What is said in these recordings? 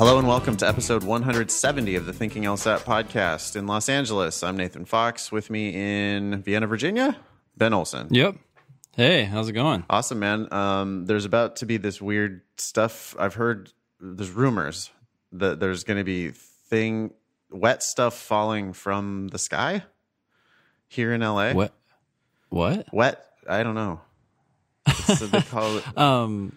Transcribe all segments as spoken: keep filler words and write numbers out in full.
Hello and welcome to episode one hundred seventy of the Thinking LSAT podcast in Los Angeles. I'm Nathan Fox. With me in Vienna, Virginia, Ben Olson. Yep. Hey, how's it going? Awesome, man. Um, there's about to be this weird stuff. I've heard there's rumors that there's going to be thing wet stuff falling from the sky here in L A. What? What? Wet? I don't know. That's what they call it. Um,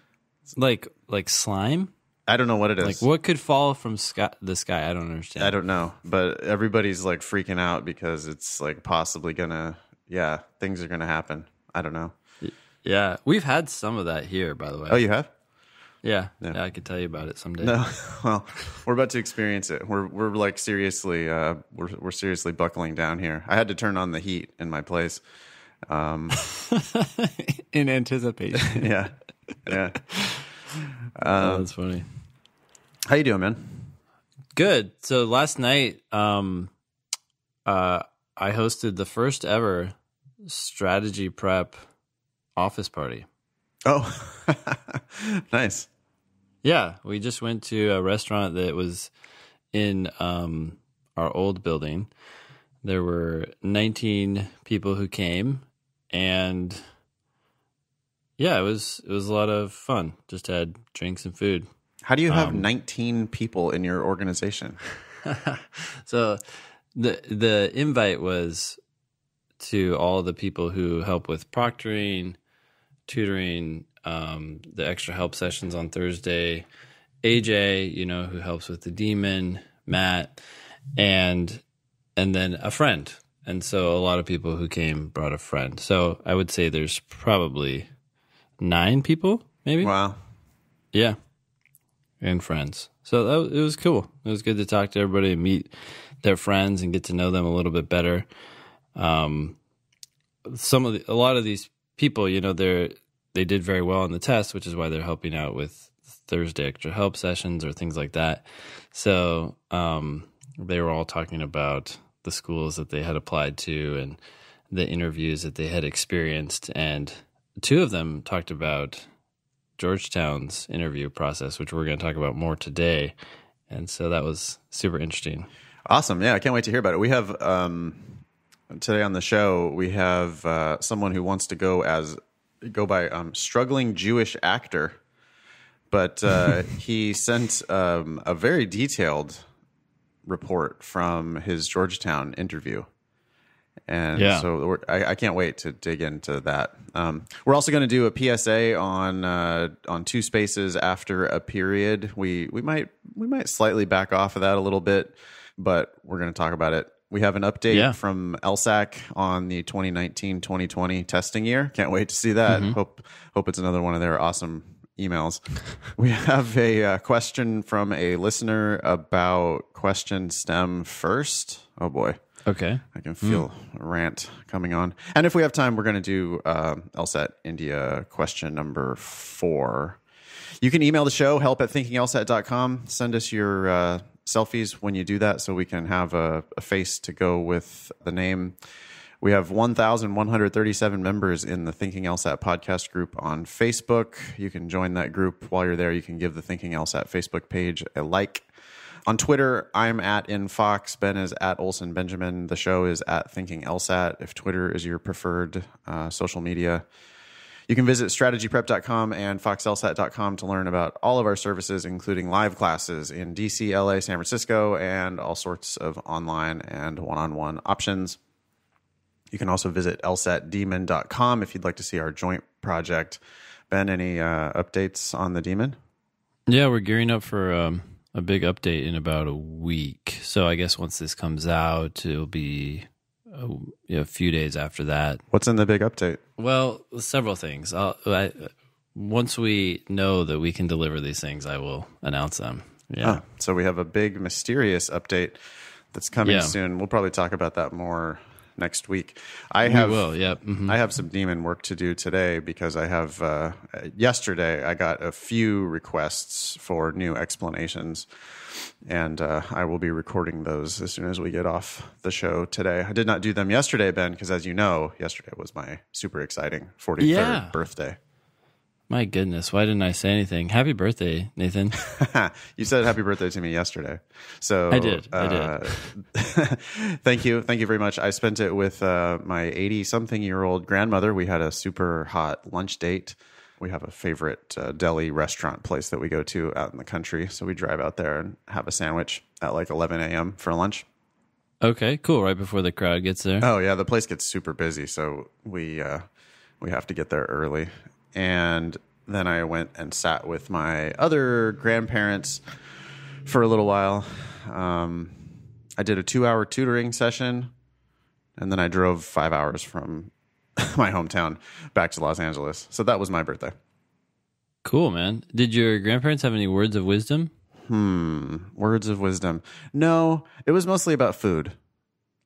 like like slime. I don't know what it is. Like what could fall from sky, the sky? I don't understand. I don't know, but everybody's like freaking out because it's like possibly gonna. Yeah, things are gonna happen. I don't know. Yeah, we've had some of that here, by the way. Oh, you have? Yeah, yeah. yeah I could tell you about it someday. No, well, we're about to experience it. We're we're like seriously, uh, we're we're seriously buckling down here. I had to turn on the heat in my place, um, in anticipation. Yeah, yeah. Oh, that's um, funny. How you doing, man? Good. So last night, um, uh, I hosted the first ever Strategy Prep office party. Oh, nice. Yeah, we just went to a restaurant that was in um, our old building. There were nineteen people who came, and yeah, it was it was a lot of fun. Just had drinks and food. How do you have um, nineteen people in your organization? So the the invite was to all the people who help with proctoring, tutoring, um, the extra help sessions on Thursday, A J, you know, who helps with the Demon, Matt, and and then a friend. And so a lot of people who came brought a friend. So I would say there's probably nine people, maybe. Wow. Yeah, and friends. So that was, it was cool. It was good to talk to everybody and meet their friends and get to know them a little bit better. Um, some of the, a lot of these people, you know, they're they did very well on the test, which is why they're helping out with Thursday extra help sessions or things like that. So um, they were all talking about the schools that they had applied to and the interviews that they had experienced, and two of them talked about Georgetown's interview process, which we're going to talk about more today. And so that was super interesting. Awesome. Yeah, I can't wait to hear about it. We have um, today on the show, we have uh, someone who wants to go as go by um, struggling Jewish actor. But uh, he sent um, a very detailed report from his Georgetown interview. And yeah. so we're, I, I can't wait to dig into that. Um, we're also going to do a P S A on uh, on two spaces after a period. We we might we might slightly back off of that a little bit, but we're going to talk about it. We have an update yeah. from L S A C on the twenty nineteen twenty twenty testing year. Can't wait to see that. Mm-hmm. Hope hope it's another one of their awesome emails. We have a uh, question from a listener about question STEM first. Oh boy. Okay. I can feel mm. a rant coming on. And if we have time, we're going to do uh, LSAT India question number four. You can email the show, help at thinking L S A T dot com. Send us your uh, selfies when you do that so we can have a, a face to go with the name. We have one thousand one hundred thirty-seven members in the Thinking LSAT podcast group on Facebook. You can join that group. While you're there, you can give the Thinking LSAT Facebook page a like. On Twitter, I'm at InFox, Ben is at Olson Benjamin, the show is at Thinking LSAT, if Twitter is your preferred uh, social media. You can visit strategy prep dot com and fox L S A T dot com to learn about all of our services, including live classes in D C, L A, San Francisco, and all sorts of online and one-on-one options. You can also visit L S A T Demon dot com if you'd like to see our joint project. Ben, any uh, updates on the Demon? Yeah, we're gearing up for Um a big update in about a week. So I guess once this comes out, it'll be a, you know, a few days after that. What's in the big update? Well, several things. I'll, I, once we know that we can deliver these things, I will announce them. Yeah. Ah, so we have a big mysterious update that's coming yeah. soon. We'll probably talk about that more next week. I have, we will, yeah. Mm-hmm. I have some Demon work to do today because I have, uh, yesterday I got a few requests for new explanations, and uh, I will be recording those as soon as we get off the show today. I did not do them yesterday, Ben, because as you know, yesterday was my super exciting forty-third yeah. birthday. My goodness, why didn't I say anything? Happy birthday, Nathan. You said happy birthday to me yesterday. So I did. Uh, I did. Thank you. Thank you very much. I spent it with uh, my eighty-something-year-old grandmother. We had a super hot lunch date. We have a favorite uh, deli restaurant place that we go to out in the country. So we drive out there and have a sandwich at like eleven a m for lunch. Okay, cool. Right before the crowd gets there. Oh, yeah. The place gets super busy, so we uh, we have to get there early. And then I went and sat with my other grandparents for a little while. Um, I did a two-hour tutoring session, and then I drove five hours from my hometown back to Los Angeles. So that was my birthday. Cool, man. Did your grandparents have any words of wisdom? Hmm. Words of wisdom. No, it was mostly about food.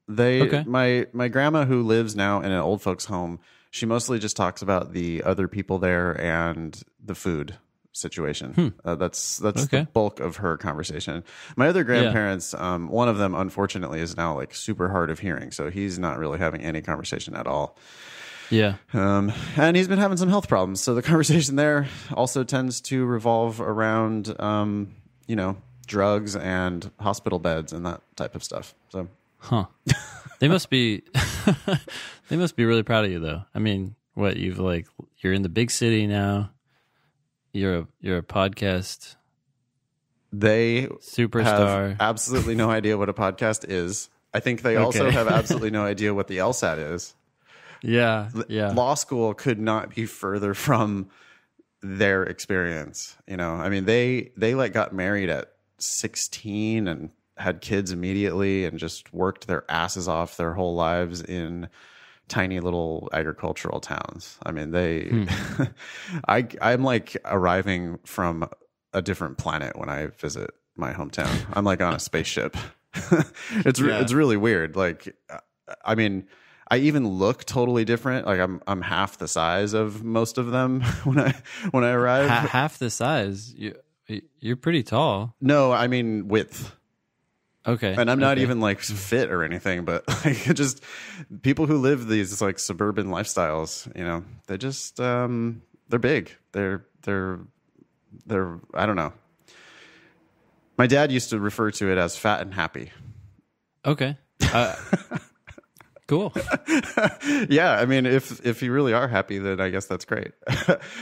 They, okay. my, my grandma, who lives now in an old folks' home, she mostly just talks about the other people there and the food situation. Hmm. Uh, that's that's okay. The bulk of her conversation. My other grandparents, yeah. um, one of them, unfortunately, is now like super hard of hearing. So he's not really having any conversation at all. Yeah. Um, and he's been having some health problems. So the conversation there also tends to revolve around, um, you know, drugs and hospital beds and that type of stuff. So. Huh. They must be they must be really proud of you though. I mean, what you've like you're in the big city now. You're a you're a podcast. They superstar. Have absolutely no idea what a podcast is. I think they okay. also have absolutely no idea what the LSAT is. Yeah. Yeah. Law school could not be further from their experience, you know. I mean, they they like got married at sixteen and had kids immediately and just worked their asses off their whole lives in tiny little agricultural towns. I mean, they, hmm. I, I'm like arriving from a different planet when I visit my hometown. I'm like on a spaceship. It's, yeah. it's really weird. Like, I mean, I even look totally different. Like I'm, I'm half the size of most of them when I, when I arrive. H- half the size. You, you're pretty tall. No, I mean width. Okay. And I'm not okay. even like fit or anything, but like just people who live these like suburban lifestyles, you know, they just, um, they're big. They're, they're, they're, I don't know. My dad used to refer to it as fat and happy. Okay. Uh, cool. Yeah. I mean, if, if you really are happy, then I guess that's great.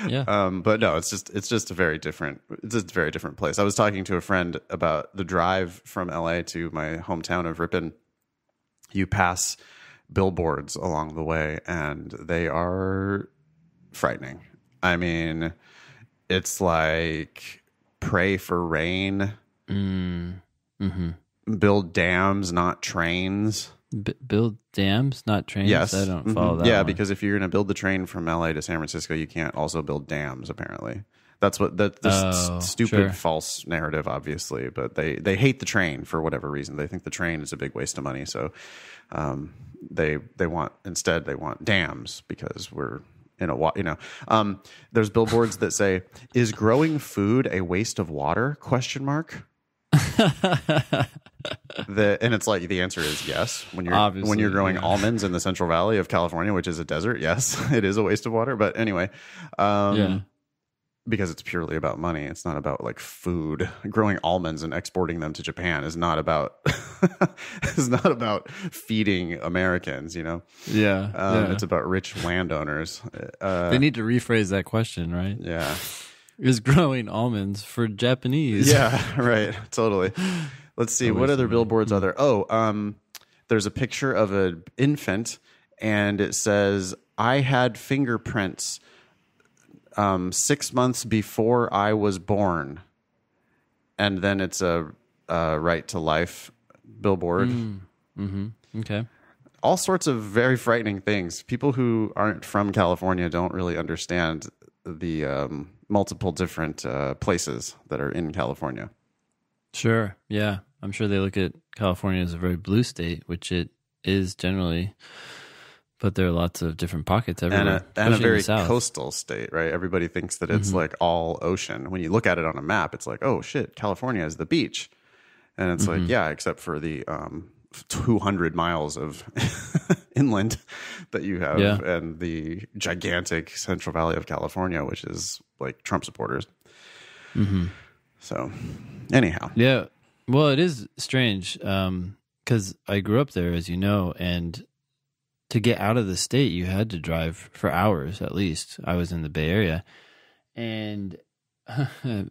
Yeah. Um, but no, it's just, it's just a very different, it's just a very different place. I was talking to a friend about the drive from L A to my hometown of Ripon. You pass billboards along the way and they are frightening. I mean, it's like pray for rain, mm. mm-hmm. build dams, not trains. B- build dams, not trains? Yes. I don't follow mm-hmm. that Yeah, one. Because if you're going to build the train from L A to San Francisco, you can't also build dams, apparently. That's what that this oh, st- stupid sure. false narrative, obviously. But they, they hate the train for whatever reason. They think the train is a big waste of money. So um, they they want, instead, they want dams because we're in a, wa- you know. Um, there's billboards that say, is growing food a waste of water? Question mark. the and it's like the answer is yes when you're Obviously, when you're growing yeah. almonds in the Central Valley of California, which is a desert. Yes, it is a waste of water, but anyway, um yeah. because it's purely about money. It's not about like food. Growing almonds and exporting them to Japan is not about it's not about feeding Americans, you know. Yeah, um, yeah. It's about rich landowners. Uh, they need to rephrase that question, right? Yeah. Is growing almonds for Japanese. Yeah, right. Totally. Let's see. What other billboards are there? Oh, um, there's a picture of an infant, and it says, I had fingerprints um, six months before I was born. And then it's a, a right to life billboard. Mm. Mm-hmm. Okay. All sorts of very frightening things. People who aren't from California don't really understand the... Um, multiple different uh, places that are in California. Sure. Yeah. I'm sure they look at California as a very blue state, which it is generally, but there are lots of different pockets everywhere. And a, and a very coastal state, right? Everybody thinks that it's mm-hmm. like all ocean. When you look at it on a map, it's like, oh shit, California is the beach. And it's mm-hmm. like, yeah, except for the um, two hundred miles of inland that you have, yeah. and the gigantic Central Valley of California, which is like Trump supporters. Mm-hmm. So anyhow. Yeah. Well, it is strange um, because I grew up there, as you know, and to get out of the state, you had to drive for hours at least. I was in the Bay Area, and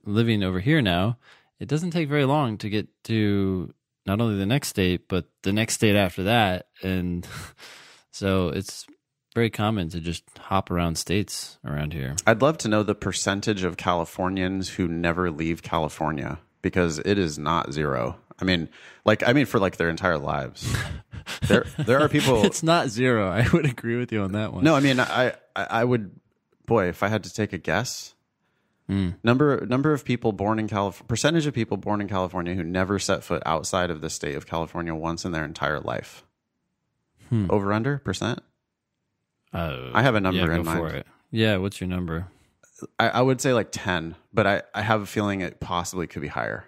living over here now, it doesn't take very long to get to not only the next state, but the next state after that. And so it's very common to just hop around states around here. I'd love to know the percentage of Californians who never leave California, because it is not zero. I mean, like, I mean, for like their entire lives, there, there are people. It's not zero. I would agree with you on that one. No, I mean, I, I would, boy, if I had to take a guess, mm. number, number of people born in California, percentage of people born in California who never set foot outside of the state of California once in their entire life. Hmm. Over, under percent. Uh, I have a number yeah, in mind. For it. Yeah. What's your number? I, I would say like ten, but I, I have a feeling it possibly could be higher.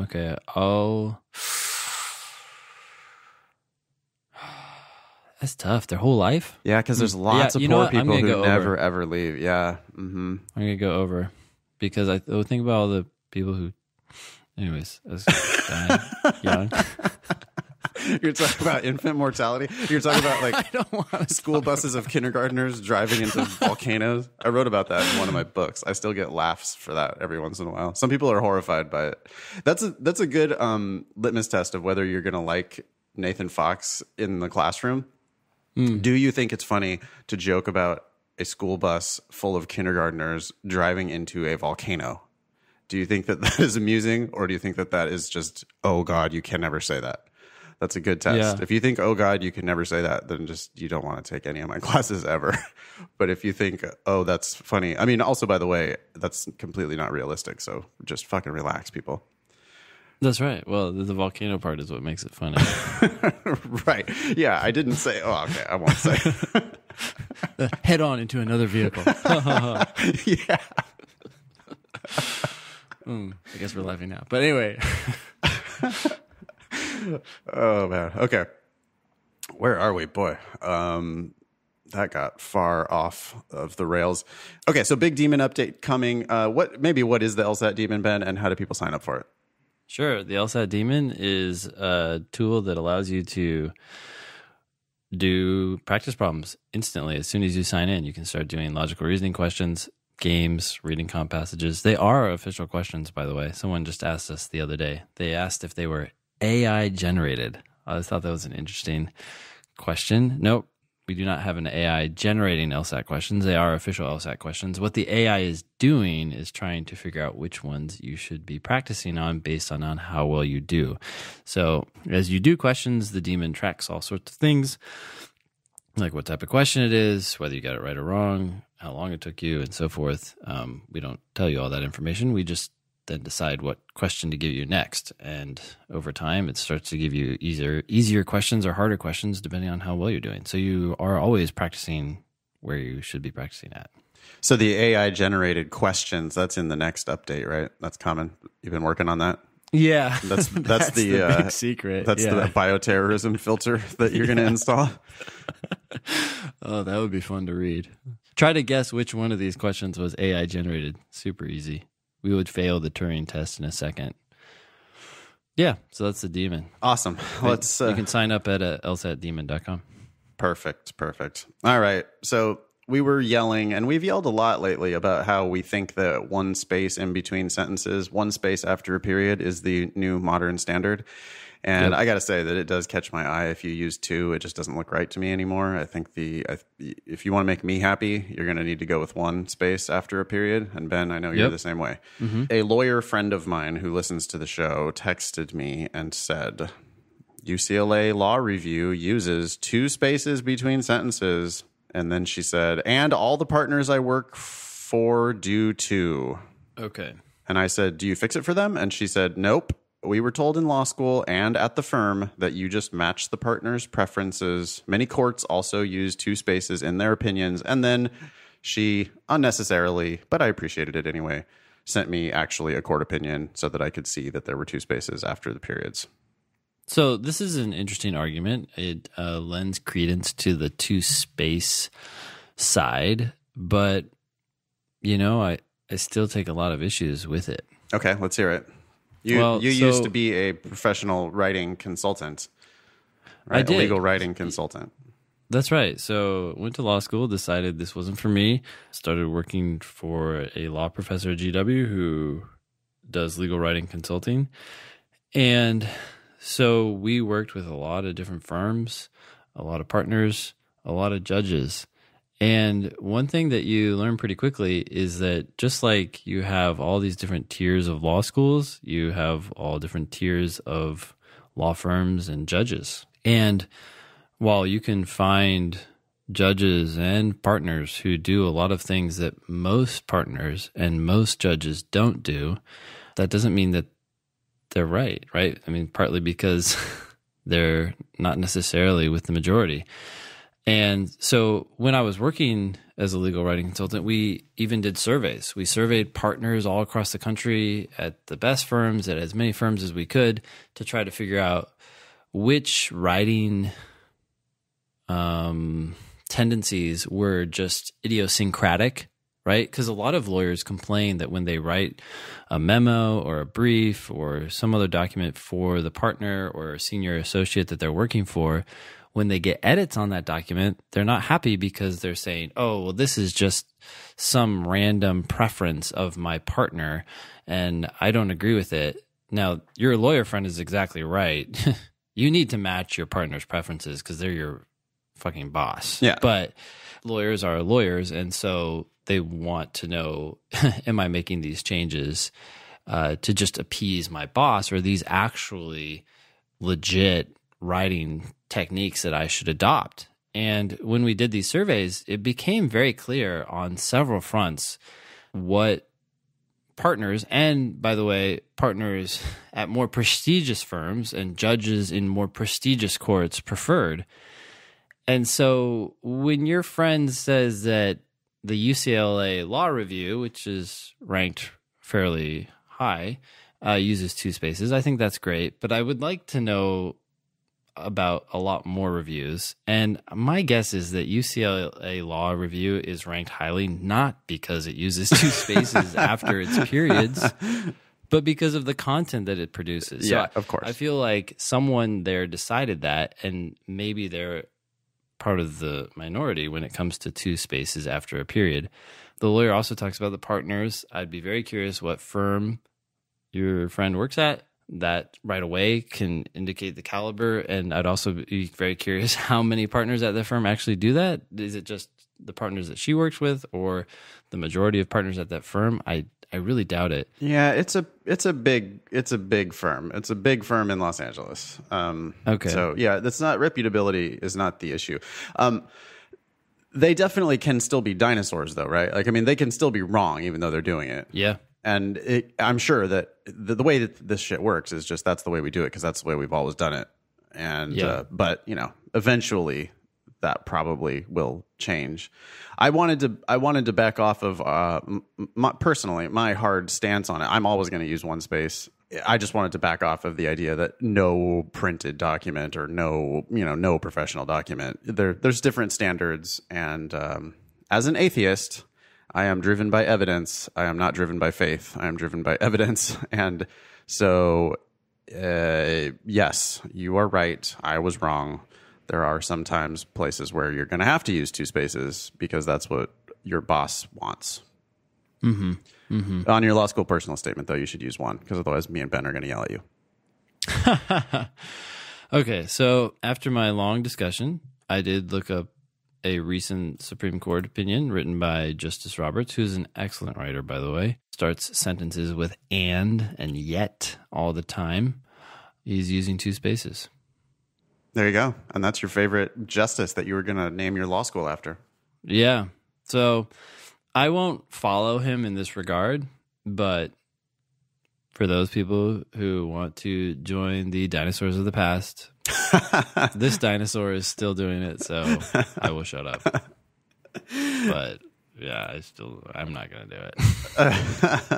Okay. Oh, that's tough. Their whole life? Yeah, because there's lots yeah, of poor people who go never, over. ever leave. Yeah. Mm-hmm. I'm going to go over because I oh, think about all the people who... Anyways. I was dying. You're talking about infant mortality? You're talking about like I don't want school buses of kindergartners driving into volcanoes? I wrote about that in one of my books. I still get laughs for that every once in a while. Some people are horrified by it. That's a, that's a good um, litmus test of whether you're going to like Nathan Fox in the classroom. Mm. Do you think it's funny to joke about a school bus full of kindergartners driving into a volcano? Do you think that that is amusing, or do you think that that is just, oh, God, you can never say that? That's a good test. Yeah. If you think, oh, God, you can never say that, then just you don't want to take any of my classes ever. But if you think, oh, that's funny. I mean, also, by the way, that's completely not realistic. So just fucking relax, people. That's right. Well, the volcano part is what makes it funny. Right. Yeah, I didn't say, oh, okay, I won't say. Head on into another vehicle. Yeah. mm, I guess we're laughing now. But anyway. Oh, man. Okay. Where are we? Boy, um, that got far off of the rails. Okay, so big Demon update coming. Uh, what Maybe what is the LSAT Demon, Ben, and how do people sign up for it? Sure. The LSAT Demon is a tool that allows you to do practice problems instantly. As soon as you sign in, you can start doing logical reasoning questions, games, reading comp passages. They are official questions, by the way. Someone just asked us the other day. They asked if they were A I generated. I thought that was an interesting question. Nope. We do not have an A I generating LSAT questions. They are official LSAT questions. What the A I is doing is trying to figure out which ones you should be practicing on based on, on how well you do. So as you do questions, the Demon tracks all sorts of things, like what type of question it is, whether you got it right or wrong, how long it took you, and so forth. Um, we don't tell you all that information. We just then decide what question to give you next. And over time, it starts to give you easier, easier questions or harder questions, depending on how well you're doing. So you are always practicing where you should be practicing at. So the A I-generated questions, that's in the next update, right? That's common. You've been working on that? Yeah. That's, that's, that's the, the big uh, secret. That's yeah. the bioterrorism filter that you're yeah. going to install. Oh, that would be fun to read. Try to guess which one of these questions was A I-generated. Super easy. We would fail the Turing test in a second. Yeah, so that's the Demon. Awesome. Let's. Uh, you can sign up at uh, L S A T demon dot com. Perfect, perfect. All right, so we were yelling, and we've yelled a lot lately about how we think that one space in between sentences, one space after a period, is the new modern standard. And yep. I got to say that it does catch my eye. If you use two, it just doesn't look right to me anymore. I think the I th if you want to make me happy, you're going to need to go with one space after a period. And Ben, I know you're yep. the same way. Mm-hmm. A lawyer friend of mine who listens to the show texted me and said, U C L A Law Review uses two spaces between sentences. And then she said, and all the partners I work for do too. Okay. And I said, do you fix it for them? And she said, nope. We were told in law school and at the firm that you just match the partner's preferences. Many courts also use two spaces in their opinions. And then she unnecessarily, but I appreciated it anyway, sent me actually a court opinion so that I could see that there were two spaces after the periods. So this is an interesting argument. It uh, lends credence to the two-space side, but, you know, I, I still take a lot of issues with it. Okay, let's hear it. You, well, you so, used to be a professional writing consultant, right? I did. A legal writing consultant. That's right. So went to law school, decided this wasn't for me, started working for a law professor at G W who does legal writing consulting. And so we worked with a lot of different firms, a lot of partners, a lot of judges. And one thing that you learn pretty quickly is that just like you have all these different tiers of law schools, you have all different tiers of law firms and judges. And while you can find judges and partners who do a lot of things that most partners and most judges don't do, that doesn't mean that they're right, right? I mean, partly because they're not necessarily with the majority. And so when I was working as a legal writing consultant, we even did surveys. We surveyed partners all across the country at the best firms, at as many firms as we could, to try to figure out which writing um, tendencies were just idiosyncratic, right? Because a lot of lawyers complain that when they write a memo or a brief or some other document for the partner or a senior associate that they're working for, when they get edits on that document, they're not happy because they're saying, oh, well, this is just some random preference of my partner and I don't agree with it. Now, your lawyer friend is exactly right. You need to match your partner's preferences because they're your fucking boss. Yeah. But lawyers are lawyers, and so they want to know, am I making these changes uh, to just appease my boss, or are these actually legit writing techniques that I should adopt? And when we did these surveys, it became very clear on several fronts what partners, and by the way, partners at more prestigious firms and judges in more prestigious courts, preferred. And so when your friend says that the U C L A Law Review, which is ranked fairly high, uh, uses two spaces, I think that's great. But I would like to know about a lot more reviews, and my guess is that U C L A Law Review is ranked highly not because it uses two spaces after its periods, but because of the content that it produces. Yeah, so I, of course. I feel like someone there decided that, and maybe they're part of the minority when it comes to two spaces after a period. The lawyer also talks about the partners. I'd be very curious what firm your friend works at. That right away can indicate the caliber. And I'd also be very curious how many partners at the firm actually do that. Is it just the partners that she works with or the majority of partners at that firm? I, I really doubt it. Yeah, it's a it's a big it's a big firm. It's a big firm in Los Angeles. Um, okay. So yeah, that's not reputability is not the issue. Um, they definitely can still be dinosaurs though, right? Like I mean, they can still be wrong even though they're doing it. Yeah. And it, I'm sure that the, the way that this shit works is just that's the way we do it because that's the way we've always done it. And yeah. uh, but you know, eventually that probably will change. I wanted to I wanted to back off of uh, my, personally my hard stance on it. I'm always going to use one space. I just wanted to back off of the idea that no printed document or no you know no professional document. There there's different standards, and um, as an atheist, I am driven by evidence. I am not driven by faith. I am driven by evidence. And so, uh, yes, you are right. I was wrong. There are sometimes places where you're going to have to use two spaces because that's what your boss wants. Mm-hmm. Mm-hmm. On your law school personal statement, though, you should use one because otherwise me and Ben are going to yell at you. Okay, so after my long discussion, I did look up a recent Supreme Court opinion written by Justice Roberts, who's an excellent writer, by the way. Starts sentences with and and yet all the time. He's using two spaces. There you go. And that's your favorite justice that you were going to name your law school after. Yeah. So I won't follow him in this regard, but for those people who want to join the dinosaurs of the past, this dinosaur is still doing it, so I will shut up. But yeah, I still I'm not going to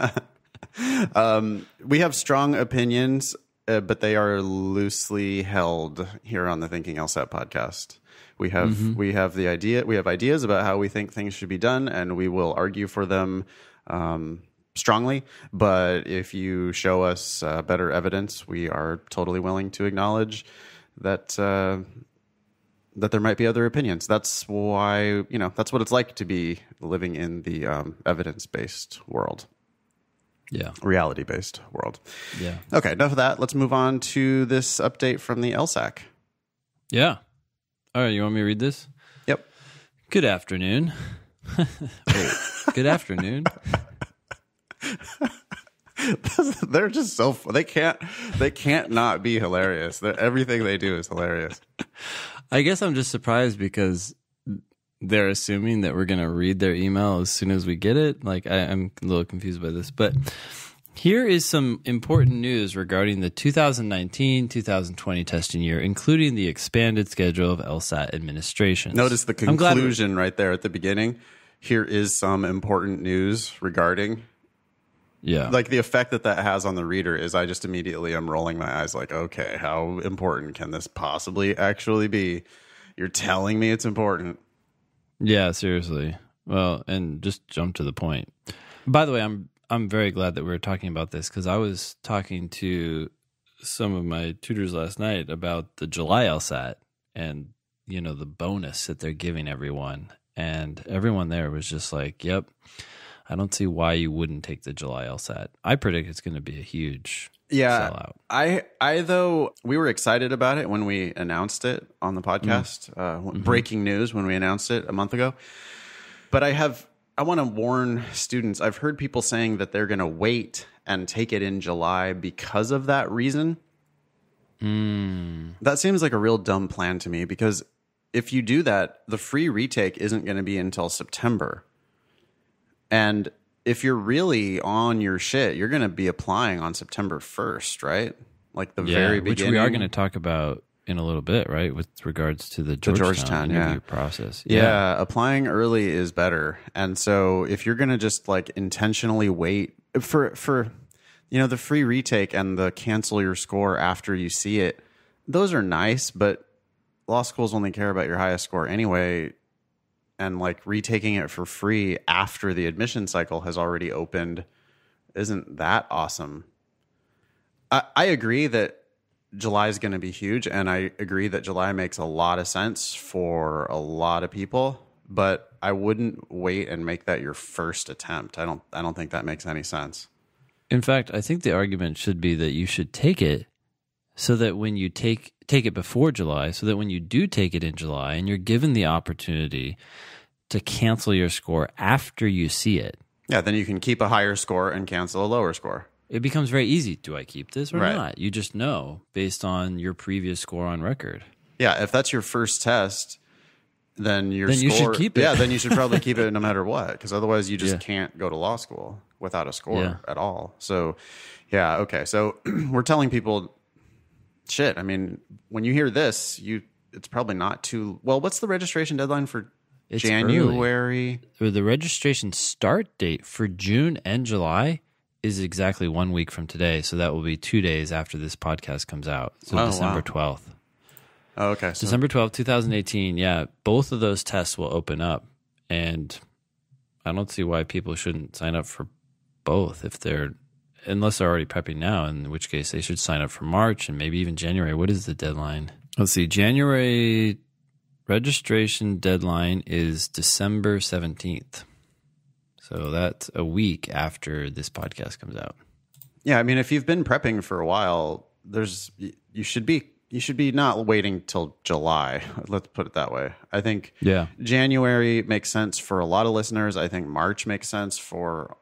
do it. um, we have strong opinions uh, but they are loosely held here on the Thinking LSAT podcast. We have mm-hmm. we have the idea we have ideas about how we think things should be done, and we will argue for them um, strongly. But if you show us uh, better evidence, we are totally willing to acknowledge that uh, that there might be other opinions. That's why you know that's what it's like to be living in the um, evidence-based world. Yeah. Reality-based world. Yeah. Okay, enough of that. Let's move on to this update from the L S A C. Yeah. All right, you want me to read this? Yep. Good afternoon. Wait, good afternoon. They're just so they can't they can't not be hilarious. They're, everything they do is hilarious. I guess I'm just surprised because they're assuming that we're going to read their email as soon as we get it. Like, I, I'm a little confused by this. But here is some important news regarding the two thousand nineteen two thousand twenty testing year, including the expanded schedule of LSAT administration. Notice the conclusion right there at the beginning. Here is some important news regarding. Yeah. Like, the effect that that has on the reader is I just immediately am rolling my eyes like, okay, how important can this possibly actually be? You're telling me it's important. Yeah, seriously. Well, and just jump to the point. By the way, I'm I'm very glad that we were talking about this because I was talking to some of my tutors last night about the July LSAT and, you know, the bonus that they're giving everyone. And everyone there was just like, yep, I don't see why you wouldn't take the July LSAT. I predict it's going to be a huge yeah, sellout. I, I, though, we were excited about it when we announced it on the podcast. Mm-hmm. uh, breaking news when we announced it a month ago. But I have, I want to warn students. I've heard people saying that they're going to wait and take it in July because of that reason. Mm. That seems like a real dumb plan to me because if you do that, the free retake isn't going to be until September. And if you're really on your shit, you're going to be applying on September first, right? Like the yeah, very beginning. Which we are going to talk about in a little bit, right? With regards to the Georgetown, the Georgetown interview yeah. process. Yeah. yeah, applying early is better. And so if you're going to just like intentionally wait for, for, you know, the free retake and the cancel your score after you see it, those are nice, but law schools only care about your highest score anyway. And like retaking it for free after the admission cycle has already opened isn't that awesome? I, I agree that July is going to be huge, and I agree that July makes a lot of sense for a lot of people. But I wouldn't wait and make that your first attempt. I don't. I don't think that makes any sense. In fact, I think the argument should be that you should take it so that when you take take it before July, so that when you do take it in July and you're given the opportunity to cancel your score after you see it. Yeah, then you can keep a higher score and cancel a lower score. It becomes very easy. Do I keep this or right. not? You just know based on your previous score on record. Yeah, if that's your first test, then your then score... Then you should keep it. Yeah, then you should probably keep it no matter what, because otherwise you just yeah. can't go to law school without a score yeah. at all. So, yeah, okay. So we're telling people... Shit, I mean, when you hear this, you it's probably not too... Well, what's the registration deadline for it's January? Early. The registration start date for June and July is exactly one week from today, so that will be two days after this podcast comes out, so oh, December twelfth. Oh, okay. So December twelfth, two thousand eighteen, yeah. Both of those tests will open up, and I don't see why people shouldn't sign up for both if they're... Unless they're already prepping now, in which case they should sign up for March and maybe even January. What is the deadline? Let's see. January registration deadline is December seventeenth. So that's a week after this podcast comes out. Yeah. I mean, if you've been prepping for a while, there's, you should be, you should be not waiting till July. Let's put it that way. I think yeah. January makes sense for a lot of listeners. I think March makes sense for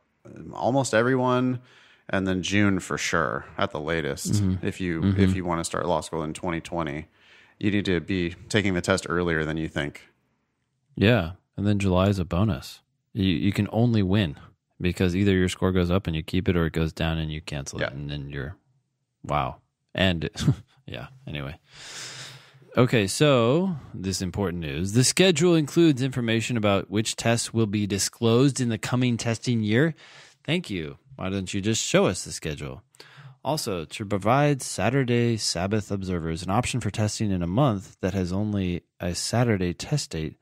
almost everyone. And then June for sure at the latest. Mm-hmm. If you mm-hmm. if you want to start law school in twenty twenty, you need to be taking the test earlier than you think. Yeah, and then July is a bonus. You you can only win because either your score goes up and you keep it, or it goes down and you cancel yeah. it, and then you're wow. And yeah, anyway. Okay, so this important news. The schedule includes information about which tests will be disclosed in the coming testing year. Thank you. Why don't you just show us the schedule? Also, to provide Saturday Sabbath observers an option for testing in a month that has only a Saturday test date,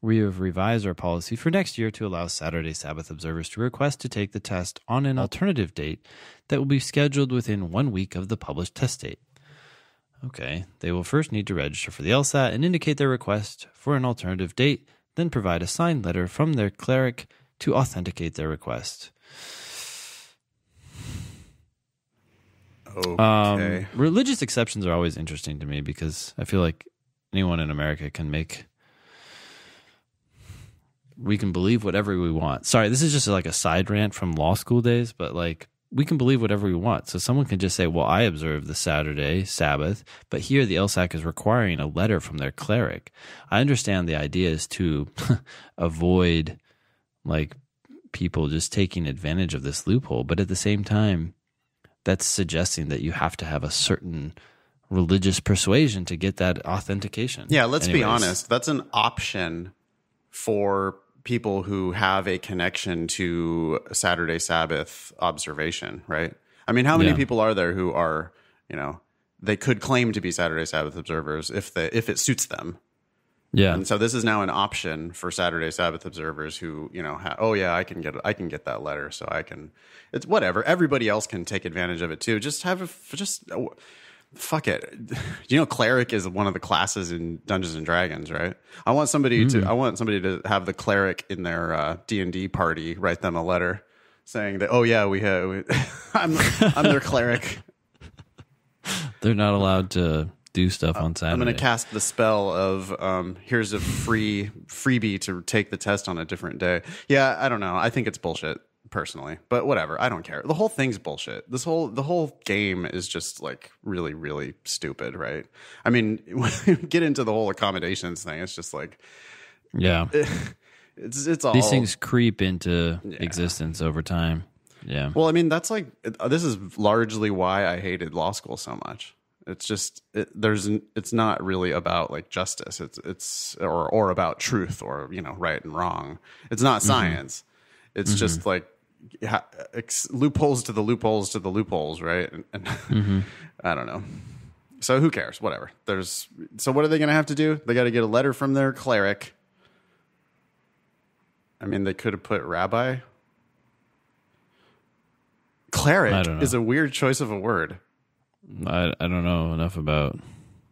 we have revised our policy for next year to allow Saturday Sabbath observers to request to take the test on an alternative date that will be scheduled within one week of the published test date. Okay, they will first need to register for the LSAT and indicate their request for an alternative date, then provide a signed letter from their cleric to authenticate their request. Okay. Um, religious exceptions are always interesting to me because I feel like anyone in America can make... We can believe whatever we want. Sorry, this is just like a side rant from law school days, but like we can believe whatever we want. So someone can just say, well, I observe the Saturday Sabbath, but here the LSAC is requiring a letter from their cleric. I understand the idea is to avoid like people just taking advantage of this loophole, but at the same time, that's suggesting that you have to have a certain religious persuasion to get that authentication. Yeah, let's Anyways. be honest. That's an option for people who have a connection to Saturday Sabbath observation, right? I mean, how many yeah. people are there who are, you know, they could claim to be Saturday Sabbath observers if they, if it suits them. Yeah. And so this is now an option for Saturday Sabbath observers who, you know, ha oh yeah, I can get I can get that letter, so I can. It's whatever. Everybody else can take advantage of it too. Just have a just oh, fuck it. You know, cleric is one of the classes in Dungeons and Dragons, right? I want somebody mm. to I want somebody to have the cleric in their uh, D and D party write them a letter saying that oh yeah, we have we, I'm I'm their cleric. They're not allowed to do stuff on Saturday. I'm going to cast the spell of um, here's a free freebie to take the test on a different day. Yeah, I don't know. I think it's bullshit personally, but whatever. I don't care. The whole thing's bullshit. This whole the whole game is just like really, really stupid, right? I mean, when you get into the whole accommodations thing, it's just like, yeah, it, it's it's all these things creep into yeah. existence over time. Yeah. Well, I mean, that's like this is largely why I hated law school so much. It's just it, there's it's not really about like justice. It's it's or or about truth or you know right and wrong. It's not science. Mm-hmm. It's mm-hmm. just like ha, ex, loopholes to the loopholes to the loopholes, right? And, and mm-hmm. I don't know. So who cares? Whatever. There's so what are they going to have to do? They got to get a letter from their cleric. I mean, they could have put rabbi. Cleric is a weird choice of a word. I, I don't know enough about...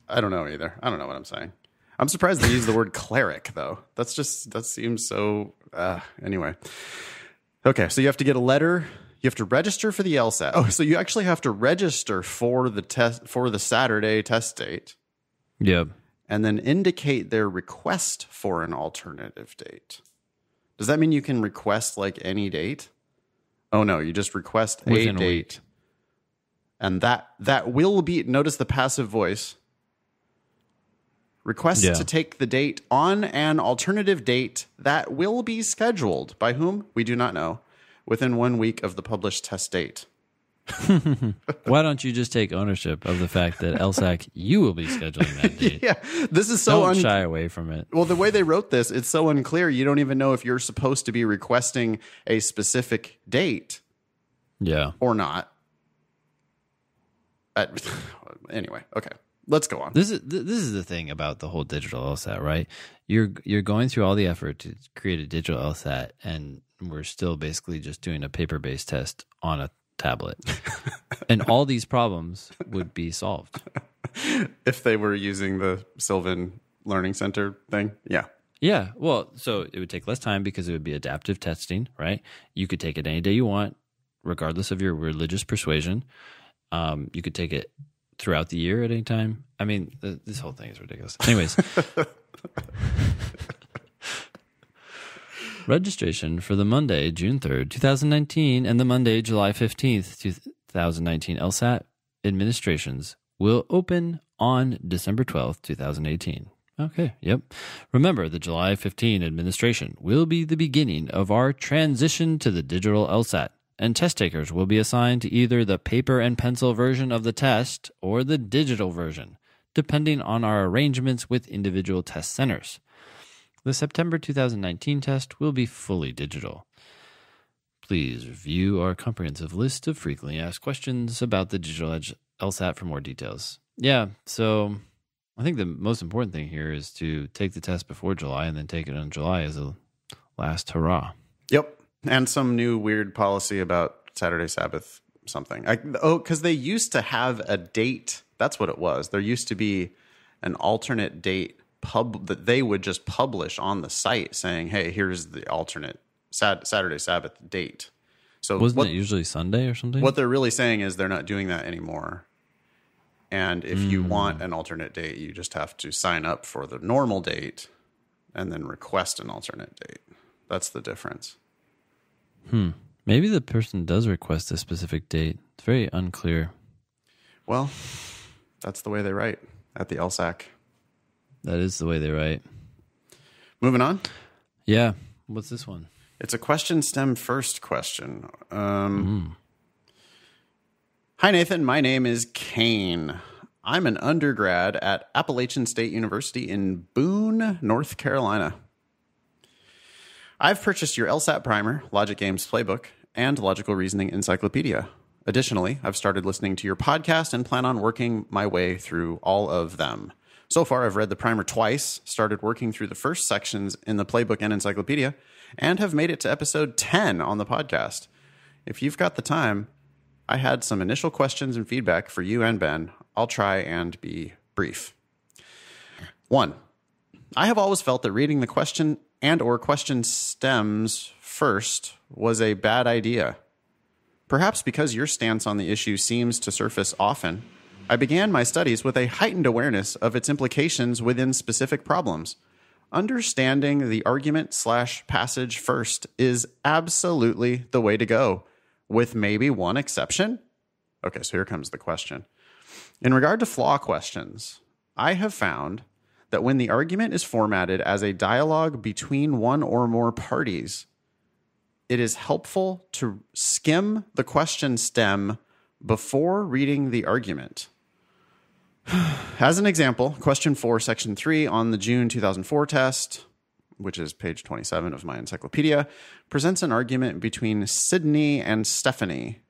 I don't know either. I don't know what I'm saying. I'm surprised they use the word cleric, though. That's just... That seems so... Uh, anyway. Okay, so you have to get a letter. You have to register for the LSAT. Oh, so you actually have to register for the test for the Saturday test date. Yep. And then indicate their request for an alternative date. Does that mean you can request, like, any date? Oh, no. You just request a date. And that that will be, notice the passive voice, request yeah. to take the date on an alternative date that will be scheduled by whom we do not know within one week of the published test date. Why don't you just take ownership of the fact that LSAC, you will be scheduling that date? Yeah, this is so don't shy away from it. Well, the way they wrote this, it's so unclear. You don't even know if you're supposed to be requesting a specific date yeah. or not. Uh, anyway, okay, let's go on. This is this is the thing about the whole digital LSAT, right? You're you're going through all the effort to create a digital LSAT, and we're still basically just doing a paper-based test on a tablet, and all these problems would be solved if they were using the Sylvan Learning Center thing. Yeah, yeah. Well, so it would take less time because it would be adaptive testing, right? You could take it any day you want, regardless of your religious persuasion. Um, you could take it throughout the year at any time. I mean, th this whole thing is ridiculous. Anyways, registration for the Monday, June third, two thousand nineteen, and the Monday, July fifteenth, two thousand nineteen LSAT administrations will open on December twelfth, two thousand eighteen. Okay, yep. Remember, the July fifteenth administration will be the beginning of our transition to the digital LSAT, and test takers will be assigned to either the paper and pencil version of the test or the digital version, depending on our arrangements with individual test centers. The September two thousand nineteen test will be fully digital. please review our comprehensive list of frequently asked questions about the Digital Edge LSAT for more details. Yeah, so I think the most important thing here is to take the test before July and then take it on July as a last hurrah. Yep, and some new weird policy about Saturday Sabbath something. I, oh, because they used to have a date. That's what it was. There used to be an alternate date pub that they would just publish on the site saying, hey, here's the alternate Sat Saturday Sabbath date. So wasn't what, it usually Sunday or something? What they're really saying is they're not doing that anymore. And if mm. you want an alternate date, you just have to sign up for the normal date and then request an alternate date. That's the difference. Hmm. Maybe the person does request a specific date. It's very unclear. Well, that's the way they write at the L S A C. That is the way they write. Moving on? Yeah. What's this one? It's a question stem first question. Um, mm. Hi, Nathan. My name is Kane. I'm an undergrad at Appalachian State University in Boone, North Carolina. I've purchased your LSAT primer, Logic Games Playbook, and Logical Reasoning Encyclopedia. Additionally, I've started listening to your podcast and plan on working my way through all of them. So far, I've read the primer twice, started working through the first sections in the playbook and encyclopedia, and have made it to episode ten on the podcast. If you've got the time, I had some initial questions and feedback for you and Ben. I'll try and be brief. One, I have always felt that reading the question and or question stems first was a bad idea. Perhaps because your stance on the issue seems to surface often, I began my studies with a heightened awareness of its implications within specific problems. Understanding the argument slash passage first is absolutely the way to go, with maybe one exception. Okay, so here comes the question. In regard to flaw questions, I have found that when the argument is formatted as a dialogue between one or more parties, it is helpful to skim the question stem before reading the argument. As an example, question four, section three on the June two thousand four test, which is page twenty-seven of my encyclopedia, presents an argument between Sydney and Stephanie.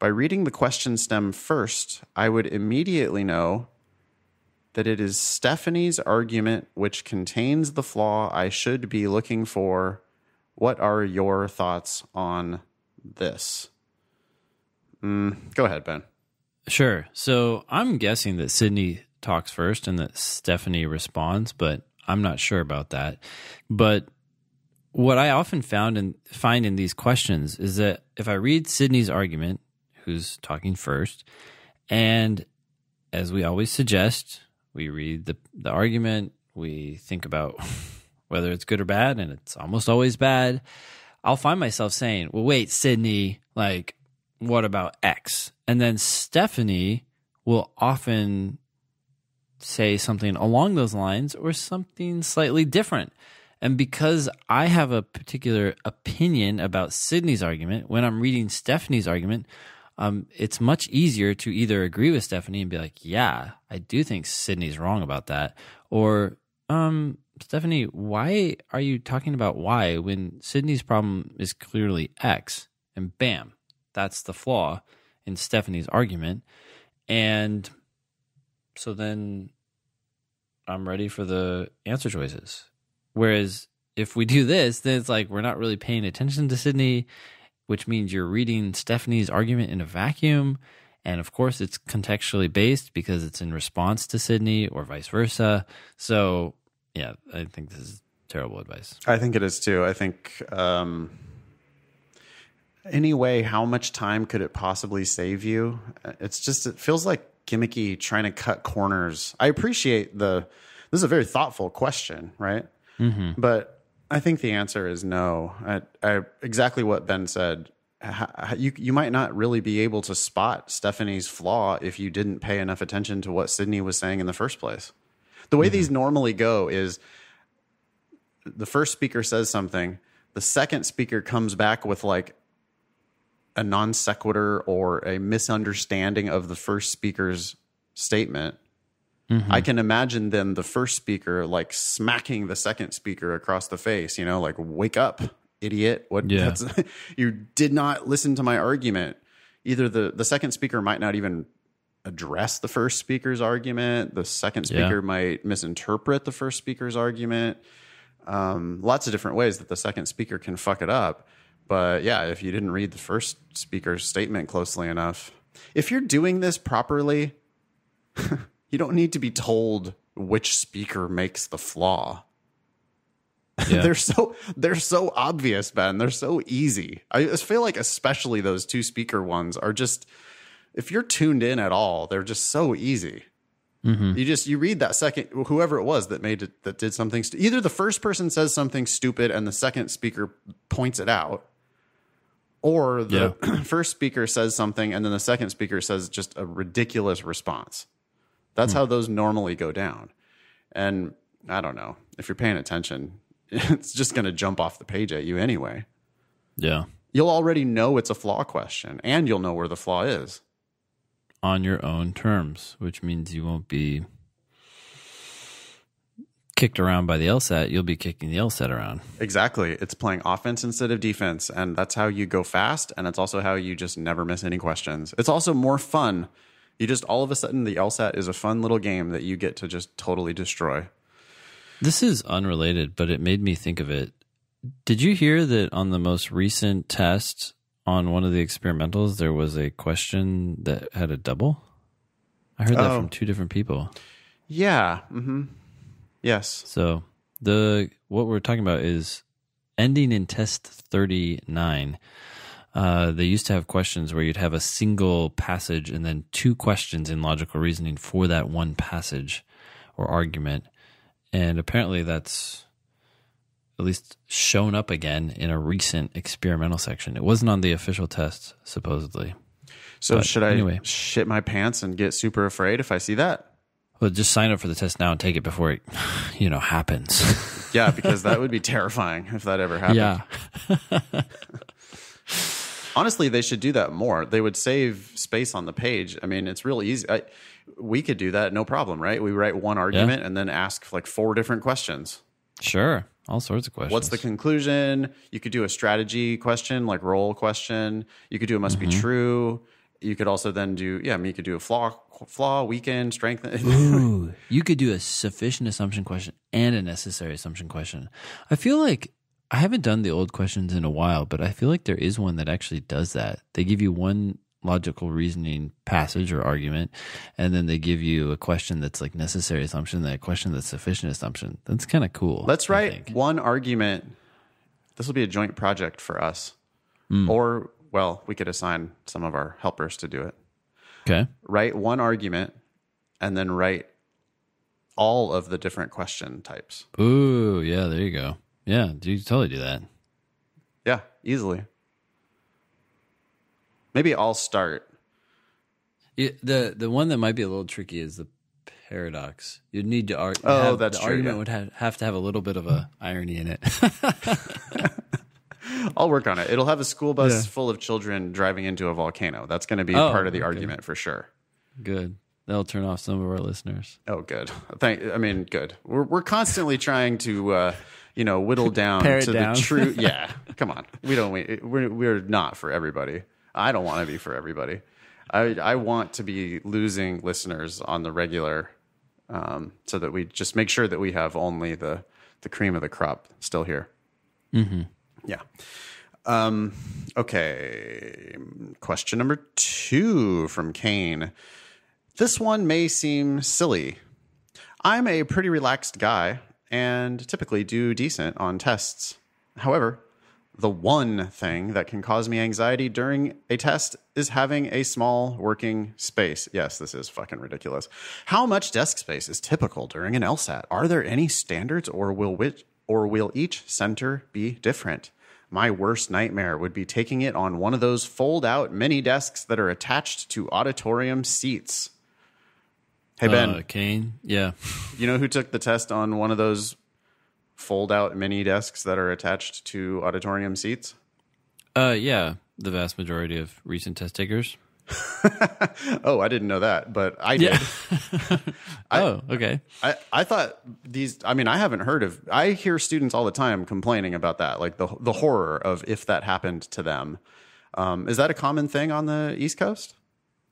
By reading the question stem first, I would immediately know that it is Stephanie's argument which contains the flaw I should be looking for. What are your thoughts on this? Mm, go ahead, Ben. Sure. So I'm guessing that Sydney talks first and that Stephanie responds, but I'm not sure about that. But what I often found and find in these questions is that if I read Sydney's argument, who's talking first, and as we always suggest, we read the, the argument, we think about whether it's good or bad, and it's almost always bad, I'll find myself saying, well, wait, Sydney, like, what about X? And then Stephanie will often say something along those lines or something slightly different. And because I have a particular opinion about Sydney's argument, when I'm reading Stephanie's argument, um, it's much easier to either agree with Stephanie and be like, yeah, I do think Sydney's wrong about that. Or, um, Stephanie, why are you talking about Y when Sydney's problem is clearly X? And bam. That's the flaw in Stephanie's argument. And so then I'm ready for the answer choices. Whereas if we do this, then it's like we're not really paying attention to Sydney, which means you're reading Stephanie's argument in a vacuum. And of course, it's contextually based because it's in response to Sydney or vice versa. So, yeah, I think this is terrible advice. I think it is too. I think... Um... Anyway, how much time could it possibly save you? It's just, it feels like gimmicky trying to cut corners. I appreciate the, this is a very thoughtful question, right? Mm-hmm. But I think the answer is no. I, I, exactly what Ben said. You, you might not really be able to spot Stephanie's flaw if you didn't pay enough attention to what Sydney was saying in the first place. The way mm-hmm. these normally go is the first speaker says something, the second speaker comes back with like, a non sequitur or a misunderstanding of the first speaker's statement. Mm-hmm. I can imagine then the first speaker like smacking the second speaker across the face, you know, like wake up idiot. What? Yeah. That's, you did not listen to my argument. Either the, the second speaker might not even address the first speaker's argument. The second speaker yeah. might misinterpret the first speaker's argument. Um, lots of different ways that the second speaker can fuck it up. But yeah, if you didn't read the first speaker's statement closely enough, if you're doing this properly, you don't need to be told which speaker makes the flaw. Yeah. They're so they're so obvious, Ben. They're so easy. I feel like especially those two speaker ones are just, if you're tuned in at all, they're just so easy. Mm-hmm. You just you read that second, whoever it was that made it, that did something. Either the first person says something stupid and the second speaker points it out, or the yeah. first speaker says something and then the second speaker says just a ridiculous response. That's mm. how those normally go down. And I don't know, if you're paying attention, it's just going to jump off the page at you anyway. Yeah. You'll already know it's a flaw question, and you'll know where the flaw is. On your own terms, which means you won't be kicked around by the LSAT. You'll be kicking the LSAT around. Exactly. It's playing offense instead of defense, and that's how you go fast, and it's also how you just never miss any questions. It's also more fun. You just, all of a sudden, the LSAT is a fun little game that you get to just totally destroy. This is unrelated, but it made me think of it. Did you hear that on the most recent test on one of the experimentals, there was a question that had a double? I heard oh. that from two different people. Yeah. Mm-hmm. Yes. So the what we're talking about is ending in test thirty-nine. Uh, they used to have questions where you'd have a single passage and then two questions in logical reasoning for that one passage or argument. And apparently that's at least shown up again in a recent experimental section. It wasn't on the official test, supposedly. So but should I anyway. shit my pants and get super afraid if I see that? Well, just sign up for the test now and take it before it, you know, happens. Yeah, because that would be terrifying if that ever happened. Yeah. Honestly, they should do that more. They would save space on the page. I mean, it's real easy. I, we could do that, no problem, right? We write one argument yeah. and then ask like four different questions. Sure. All sorts of questions. What's the conclusion? You could do a strategy question, like role question. You could do a must mm-hmm. be true. You could also then do, yeah, I mean, you could do a flaw, flaw weaken, strengthen. Ooh, you could do a sufficient assumption question and a necessary assumption question. I feel like I haven't done the old questions in a while, but I feel like there is one that actually does that. They give you one logical reasoning passage or argument, and then they give you a question that's like necessary assumption, then a question that's sufficient assumption. That's kind of cool. Let's write one argument. This will be a joint project for us. Mm. Or, well, we could assign some of our helpers to do it. Okay. Write one argument, and then write all of the different question types. Ooh, yeah, there you go. Yeah, you totally do that. Yeah, easily. Maybe I'll start. It, the the one that might be a little tricky is the paradox. You'd need to argue. Oh, have, that's the true. The argument yeah. would have, have to have a little bit of a irony in it. I'll work on it. It'll have a school bus yeah. full of children driving into a volcano. That's going to be oh, part of the okay. argument for sure. Good. That'll turn off some of our listeners. Oh, good. Thank. I mean, good. We're we're constantly trying to. Uh, You know, whittle down to down. the true. Yeah, come on. We don't. We, we're we're not for everybody. I don't want to be for everybody. I I want to be losing listeners on the regular, um, so that we just make sure that we have only the the cream of the crop still here. Mm-hmm. Yeah. Um. Okay. Question number two from Kane. This one may seem silly. I'm a pretty relaxed guy and typically do decent on tests. However, the one thing that can cause me anxiety during a test is having a small working space. Yes, this is fucking ridiculous. How much desk space is typical during an LSAT? Are there any standards, or will which, or will each center be different? My worst nightmare would be taking it on one of those fold-out mini desks that are attached to auditorium seats. Hey, Ben. Uh, Kane, yeah. You know who took the test on one of those fold-out mini desks that are attached to auditorium seats? Uh, yeah, the vast majority of recent test takers. Oh, I didn't know that, but I did. Yeah. I, oh, okay. I, I thought these, I mean, I haven't heard of, I hear students all the time complaining about that, like the, the horror of if that happened to them. Um, is that a common thing on the East Coast?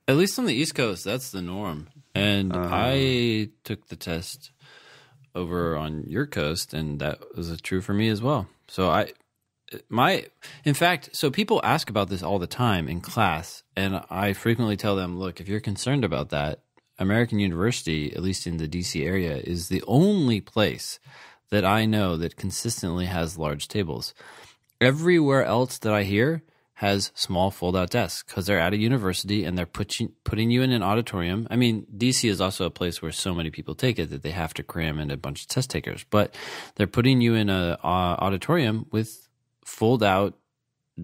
At least on the East Coast, that's the norm. And um, I took the test over on your coast, and that was true for me as well. So I... My, in fact, so people ask about this all the time in class, and I frequently tell them, look, if you're concerned about that, American University, at least in the D C area, is the only place that I know that consistently has large tables. Everywhere else that I hear has small fold-out desks because they're at a university and they're putting putting you in an auditorium. I mean, D C is also a place where so many people take it that they have to cram in a bunch of test takers, but they're putting you in an uh, auditorium with fold-out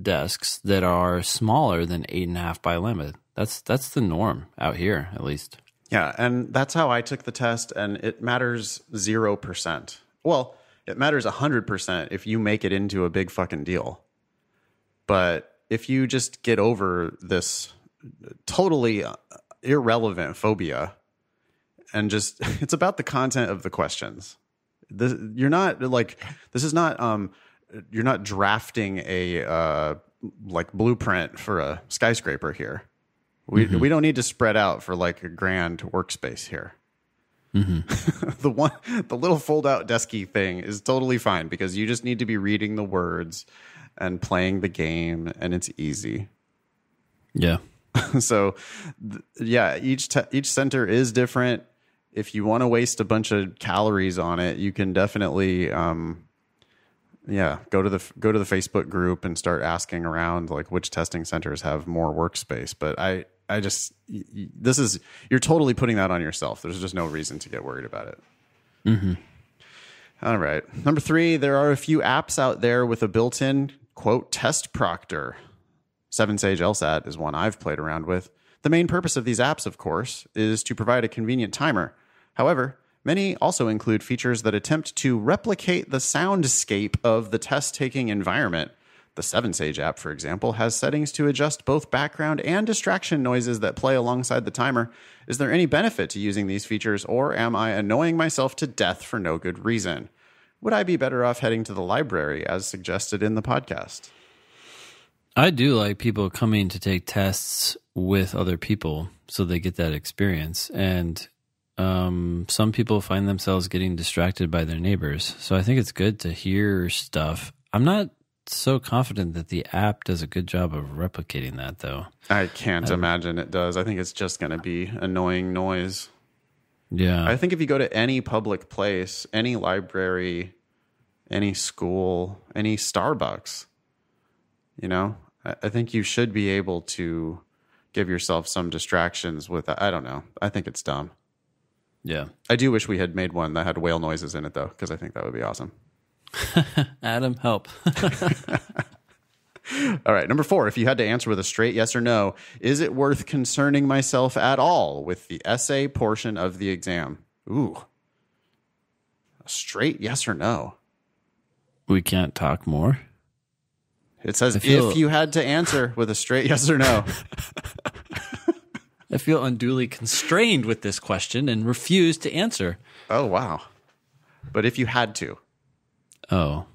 desks that are smaller than eight and a half by eleven. That's that's the norm out here, at least. Yeah, and that's how I took the test, and it matters zero percent. Well, it matters a hundred percent if you make it into a big fucking deal. But if you just get over this totally irrelevant phobia, and just it's about the content of the questions. This, you're not like this is not. Um, You're not drafting a uh, like blueprint for a skyscraper here. We mm-hmm. we don't need to spread out for like a grand workspace here. Mm-hmm. the one the little fold out desky thing is totally fine because you just need to be reading the words and playing the game, and it's easy. Yeah. So th yeah, each te each center is different. If you want to waste a bunch of calories on it, you can definitely. Um, Yeah, go to the go to the Facebook group and start asking around like which testing centers have more workspace. But I I just this is you're totally putting that on yourself. There's just no reason to get worried about it. Mm-hmm. All right, number three, there are a few apps out there with a built-in quote test proctor. seven Sage LSAT is one I've played around with. The main purpose of these apps, of course, is to provide a convenient timer. However, many also include features that attempt to replicate the soundscape of the test-taking environment. The seven Sage app, for example, has settings to adjust both background and distraction noises that play alongside the timer. Is there any benefit to using these features, or am I annoying myself to death for no good reason? Would I be better off heading to the library, as suggested in the podcast? I do like people coming to take tests with other people so they get that experience, and... Um, some people find themselves getting distracted by their neighbors. So I think it's good to hear stuff. I'm not so confident that the app does a good job of replicating that, though. I can't I, imagine it does. I think it's just going to be annoying noise. Yeah. I think if you go to any public place, any library, any school, any Starbucks, you know, I, I think you should be able to give yourself some distractions with, I don't know. I think it's dumb. Yeah, I do wish we had made one that had whale noises in it, though, because I think that would be awesome. Adam, help. All right, number four, if you had to answer with a straight yes or no, is it worth concerning myself at all with the essay portion of the exam? Ooh, a straight yes or no. We can't talk more. It says if you had to answer with a straight yes or no. I feel unduly constrained with this question and refuse to answer. Oh, wow. But if you had to. Oh.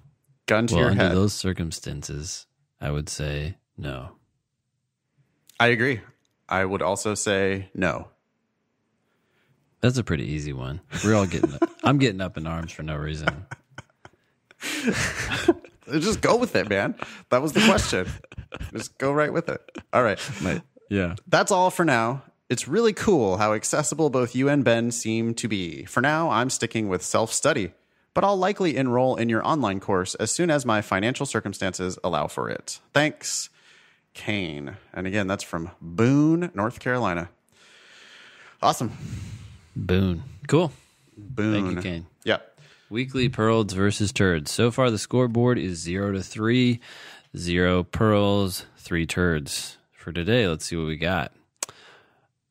Gun to well, your head. Under those circumstances, I would say no. I agree. I would also say no. That's a pretty easy one. We're all getting up. I'm getting up in arms for no reason. Just go with it, man. That was the question. Just go right with it. All right. My Yeah. That's all for now. It's really cool how accessible both you and Ben seem to be. For now, I'm sticking with self-study, but I'll likely enroll in your online course as soon as my financial circumstances allow for it. Thanks, Kane. And again, that's from Boone, North Carolina. Awesome. Boone. Cool. Boone. Thank you, Kane. Yeah. Weekly Pearls versus Turds. So far, the scoreboard is zero to three, zero Pearls, three Turds. For today, let's see what we got.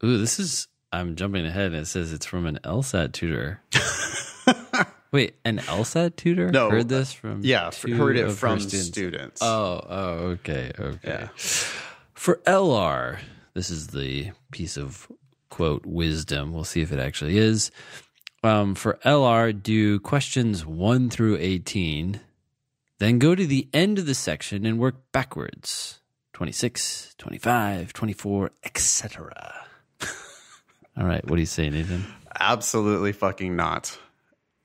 Ooh, this is, I'm jumping ahead, and it says it's from an LSAT tutor. Wait, an LSAT tutor? No. Heard this from Yeah, heard it from students. students. Oh, oh, okay, okay. Yeah. For L R, This is the piece of, quote, wisdom. We'll see if it actually is. Um, for L R, do questions one through eighteen, then go to the end of the section and work backwards. twenty-six, twenty-five, twenty-four, et cetera. All right. What do you say, Nathan? Absolutely fucking not.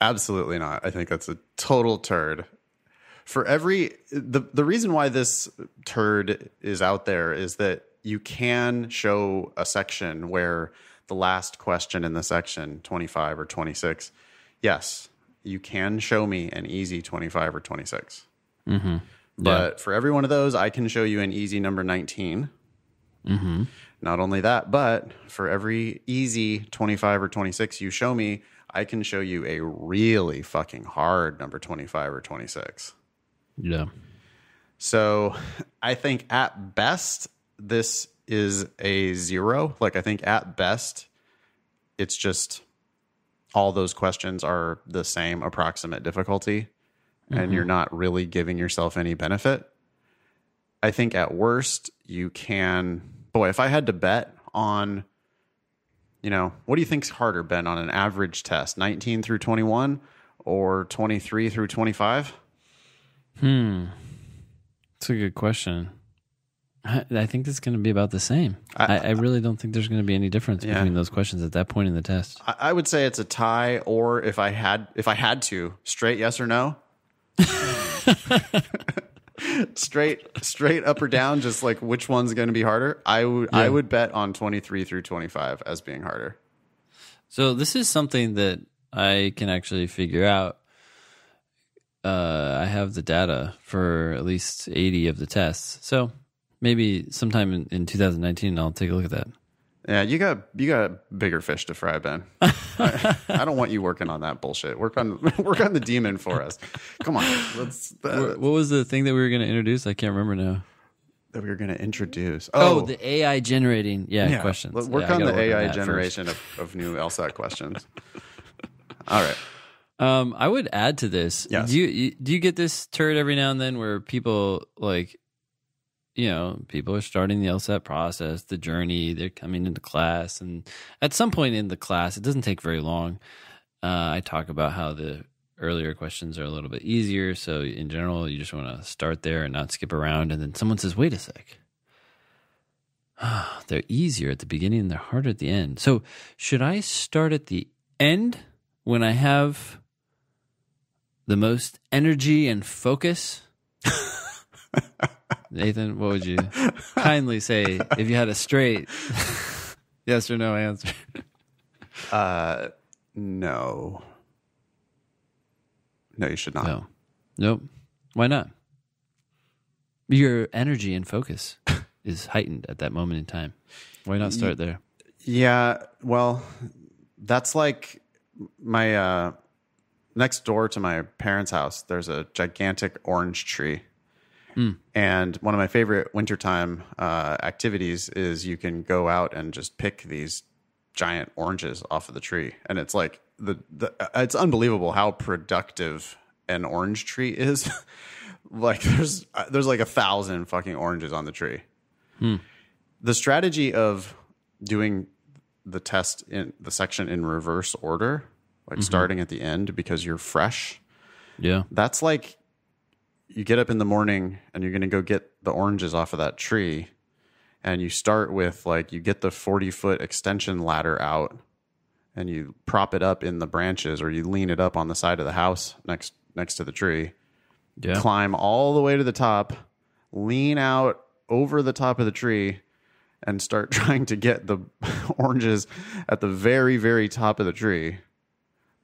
Absolutely not. I think that's a total turd. For every the the reason why this turd is out there is that you can show a section where the last question in the section, twenty-five or twenty-six, yes, you can show me an easy twenty-five or twenty-six. Mm-hmm. Yeah. But for every one of those, I can show you an easy number nineteen. Mm-hmm. Not only that, but for every easy twenty-five or twenty-six you show me, I can show you a really fucking hard number twenty-five or twenty-six. Yeah. So I think at best, this is a zero. Like, I think at best, it's just all those questions are the same approximate difficulty, mm-hmm. and you're not really giving yourself any benefit. I think at worst, you can... Boy, if I had to bet on, you know, what do you think's harder, Ben, on an average test, nineteen through twenty-one or twenty-three through twenty-five? Hmm. That's a good question. I, I think it's going to be about the same. I, I, I really don't think there's going to be any difference yeah. between those questions at that point in the test. I, I would say it's a tie, or if I had, if I had to, straight yes or no. straight, straight up or down, just like which one's going to be harder. I would, yeah. I would bet on twenty-three through twenty-five as being harder. So this is something that I can actually figure out. Uh, I have the data for at least eighty of the tests. So maybe sometime in, in two thousand nineteen, I'll take a look at that. Yeah, you got you got bigger fish to fry, Ben. I, I don't want you working on that bullshit. Work on work on the demon for us. Come on. Let's. Uh, what was the thing that we were going to introduce? I can't remember now. That we were going to introduce. Oh, oh, the A I generating yeah, yeah. questions. Let's work yeah, on the work A I on generation of, of new LSAT questions. All right. Um, I would add to this. Yes. Do you, you do you get this turd every now and then where people like? You know, people are starting the LSAT process, the journey, they're coming into class. And at some point in the class, it doesn't take very long. Uh, I talk about how the earlier questions are a little bit easier. So in general, you just want to start there and not skip around. And then someone says, wait a sec. They're easier at the beginning and they're harder at the end. So should I start at the end when I have the most energy and focus? Nathan, what would you kindly say if you had a straight yes or no answer? Uh, no. No, you should not. No. Nope. Why not? Your energy and focus is heightened at that moment in time. Why not start there? Yeah, well, that's like my uh, next door to my parents' house, there's a gigantic orange tree. Mm. And one of my favorite wintertime uh, activities is you can go out and just pick these giant oranges off of the tree. And it's like, the, the it's unbelievable how productive an orange tree is. Like there's, there's like a thousand fucking oranges on the tree. Mm. The strategy of doing the test in the section in reverse order, like mm-hmm. starting at the end because you're fresh. Yeah. That's like, you get up in the morning and you're going to go get the oranges off of that tree. And you start with like, you get the forty foot extension ladder out and you prop it up in the branches, or you lean it up on the side of the house next, next to the tree, yeah. climb all the way to the top, lean out over the top of the tree and start trying to get the oranges at the very, very top of the tree.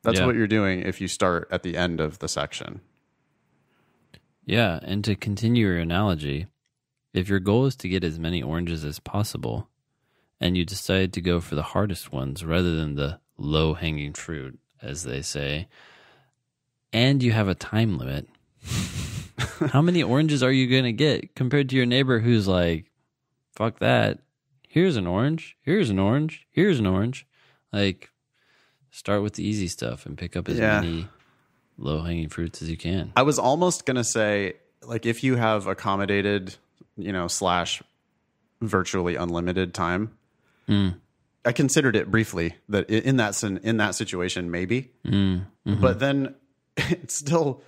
That's yeah. what you're doing if you start at the end of the section. Yeah, and to continue your analogy, if your goal is to get as many oranges as possible and you decide to go for the hardest ones rather than the low-hanging fruit, as they say, and you have a time limit, how many oranges are you going to get compared to your neighbor who's like, fuck that, here's an orange, here's an orange, here's an orange. Like, start with the easy stuff and pick up as yeah. many low-hanging fruits as you can. I was almost going to say, like, if you have accommodated, you know, slash virtually unlimited time. Mm. I considered it briefly that in that in that situation, maybe, mm. mm-hmm. but then it's still,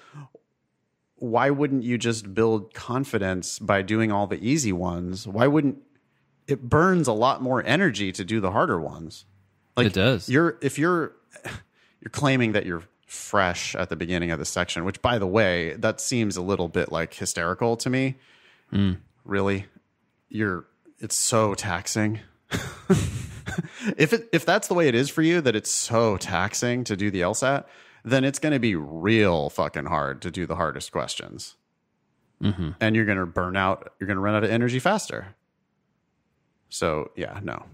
why wouldn't you just build confidence by doing all the easy ones? Why wouldn't it burns a lot more energy to do the harder ones? Like it does. You're if you're you're claiming that you're fresh at the beginning of the section, which, by the way, that seems a little bit like hysterical to me. Mm. Really, you're it's so taxing. If it, if that's the way it is for you, that it's so taxing to do the LSAT, then it's going to be real fucking hard to do the hardest questions. Mm-hmm. And you're going to burn out. You're going to run out of energy faster. So, yeah, no.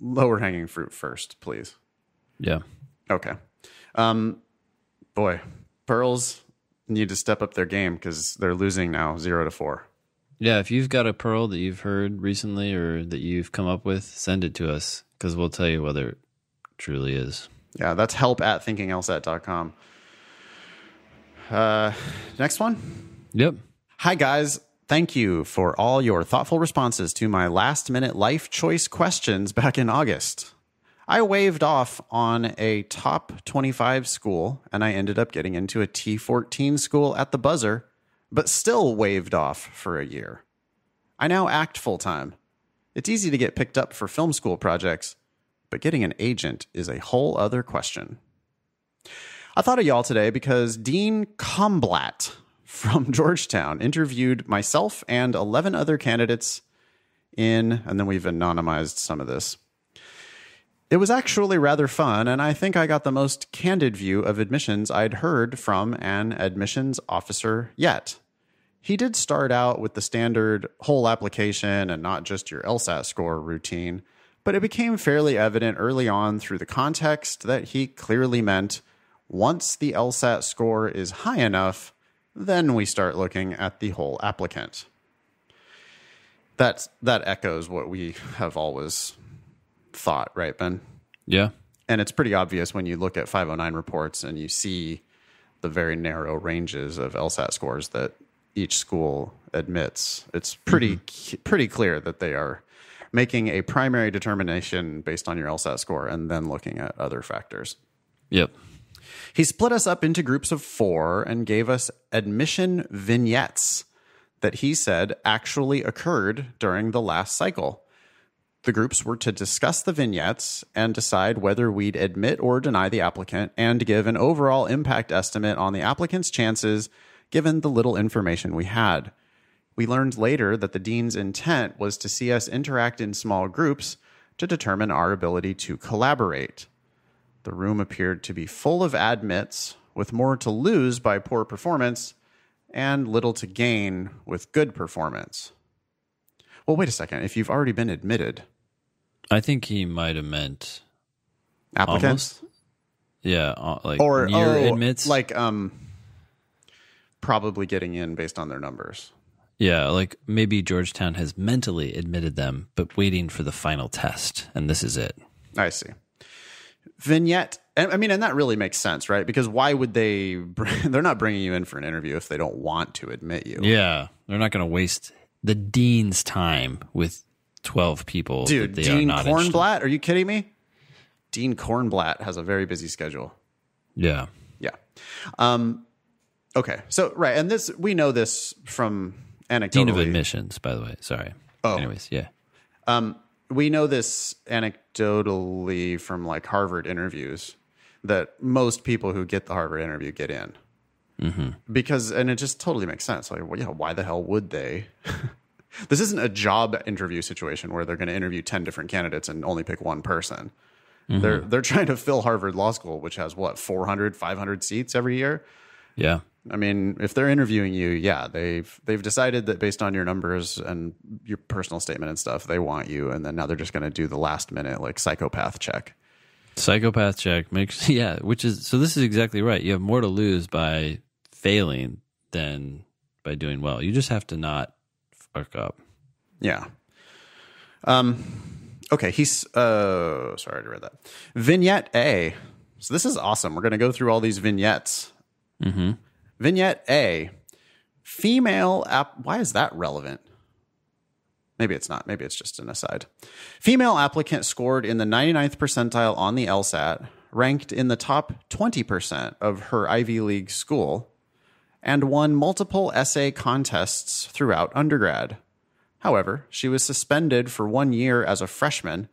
Lower hanging fruit first, please. Yeah. Okay. Um, boy, Pearls need to step up their game because they're losing now zero to four. Yeah, if you've got a pearl that you've heard recently or that you've come up with, send it to us because we'll tell you whether it truly is. Yeah, that's help at thinking L S A T dot com. Uh, next one. Yep. Hi, guys. Thank you for all your thoughtful responses to my last-minute life choice questions back in August. I waved off on a top twenty-five school, and I ended up getting into a T fourteen school at the buzzer, but still waived off for a year. I now act full-time. It's easy to get picked up for film school projects, but getting an agent is a whole other question. I thought of y'all today because Dean Cornblatt from Georgetown interviewed myself and eleven other candidates in, and then we've anonymized some of this. It was actually rather fun, and I think I got the most candid view of admissions I'd heard from an admissions officer yet. He did start out with the standard whole application and not just your LSAT score routine, but it became fairly evident early on through the context that he clearly meant once the LSAT score is high enough, then we start looking at the whole applicant. That's, that echoes what we have always thought, right, Ben? Yeah. And it's pretty obvious when you look at five oh nine reports and you see the very narrow ranges of LSAT scores that each school admits. It's pretty, mm-hmm. pretty clear that they are making a primary determination based on your LSAT score and then looking at other factors. Yep. He split us up into groups of four and gave us admission vignettes that he said actually occurred during the last cycle. The groups were to discuss the vignettes and decide whether we'd admit or deny the applicant and give an overall impact estimate on the applicant's chances given the little information we had. We learned later that the dean's intent was to see us interact in small groups to determine our ability to collaborate. The room appeared to be full of admits, with more to lose by poor performance and little to gain with good performance. Well, wait a second. If you've already been admitted... I think he might have meant... Applicants? Almost, yeah, like or, near oh, admits. Like um, probably getting in based on their numbers. Yeah, like maybe Georgetown has mentally admitted them, but waiting for the final test, and this is it. I see. Vignette, I mean, and that really makes sense, right? Because why would they, bring, they're not bringing you in for an interview if they don't want to admit you. Yeah, they're not going to waste the dean's time with twelve people. Dude, that they Dean are not Cornblatt, are you kidding me? Dean Cornblatt has a very busy schedule. Yeah. Yeah. Um, okay, so, right, and this, we know this from... Dean of admissions, by the way. Sorry. Oh. Anyways, yeah. Um, we know this anecdotally from like Harvard interviews that most people who get the Harvard interview get in. Mm-hmm. Because, and it just totally makes sense. Like, well, yeah, why the hell would they? This isn't a job interview situation where they're going to interview ten different candidates and only pick one person. Mm-hmm. They're, they're trying to fill Harvard Law School, which has what, four hundred, five hundred seats every year? Yeah. I mean, if they're interviewing you, yeah, they've they've decided that based on your numbers and your personal statement and stuff, they want you, and then now they're just going to do the last minute like psychopath check. Psychopath check makes yeah, which is so this is exactly right. You have more to lose by failing than by doing well. You just have to not fuck up. Yeah. Um okay, he's uh sorry I read that. Vignette A. So this is awesome. We're going to go through all these vignettes. Mm-hmm. Vignette A, female app. Why is that relevant? Maybe it's not. Maybe it's just an aside. Female applicant scored in the ninety-ninth percentile on the LSAT, ranked in the top twenty percent of her Ivy League school, and won multiple essay contests throughout undergrad. However, she was suspended for one year as a freshman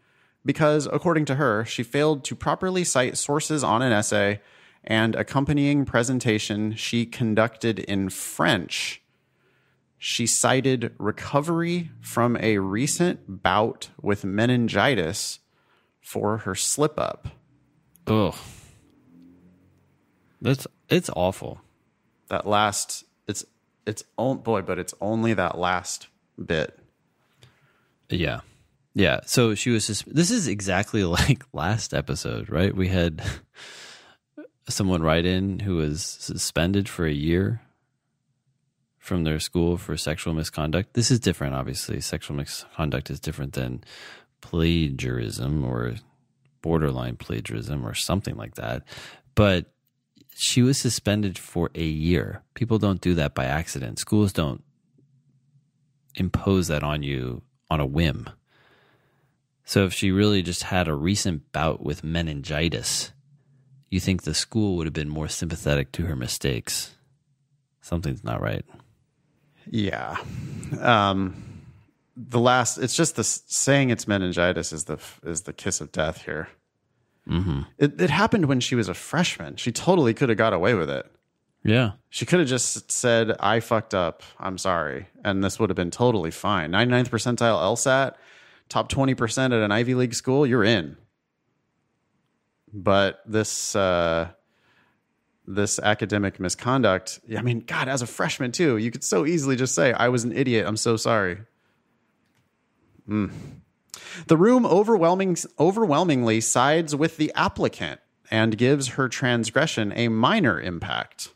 because, according to her, she failed to properly cite sources on an essay and accompanying presentation she conducted in French. She cited recovery from a recent bout with meningitis for her slip-up. Ugh. That's, it's awful. That last, it's, it's, oh boy, but it's only that last bit. Yeah. Yeah. So she was just, this is exactly like last episode, right? We had someone write in who was suspended for a year from their school for sexual misconduct. This is different, obviously. Sexual misconduct is different than plagiarism or borderline plagiarism or something like that. But she was suspended for a year. People don't do that by accident. Schools don't impose that on you on a whim. So if she really just had a recent bout with meningitis, you think the school would have been more sympathetic to her mistakes. Something's not right. Yeah. Um, the last, it's just the saying it's meningitis is the, is the kiss of death here. Mm-hmm. It, it happened when she was a freshman. She totally could have got away with it. Yeah. She could have just said, I fucked up. I'm sorry. And this would have been totally fine. ninety-ninth percentile LSAT, top twenty percent at an Ivy League school, you're in. But this, uh, this academic misconduct, I mean, God, as a freshman too, you could so easily just say, I was an idiot. I'm so sorry. Mm. The room overwhelming, overwhelmingly sides with the applicant and gives her transgression a minor impact.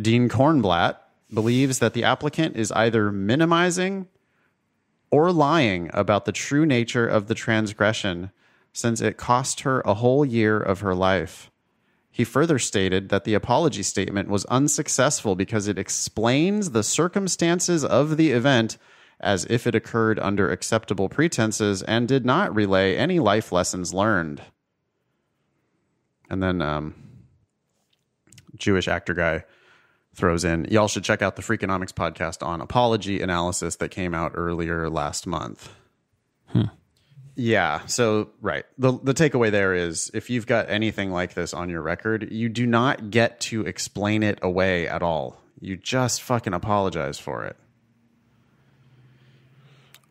Dean Cornblatt believes that the applicant is either minimizing or lying about the true nature of the transgression, since it cost her a whole year of her life. He further stated that the apology statement was unsuccessful because it explains the circumstances of the event as if it occurred under acceptable pretenses and did not relay any life lessons learned. And then um, Jewish actor guy throws in, y'all should check out the Freakonomics podcast on apology analysis that came out earlier last month. Hmm. Yeah. So, right. The the takeaway there is if you've got anything like this on your record, you do not get to explain it away at all. You just fucking apologize for it.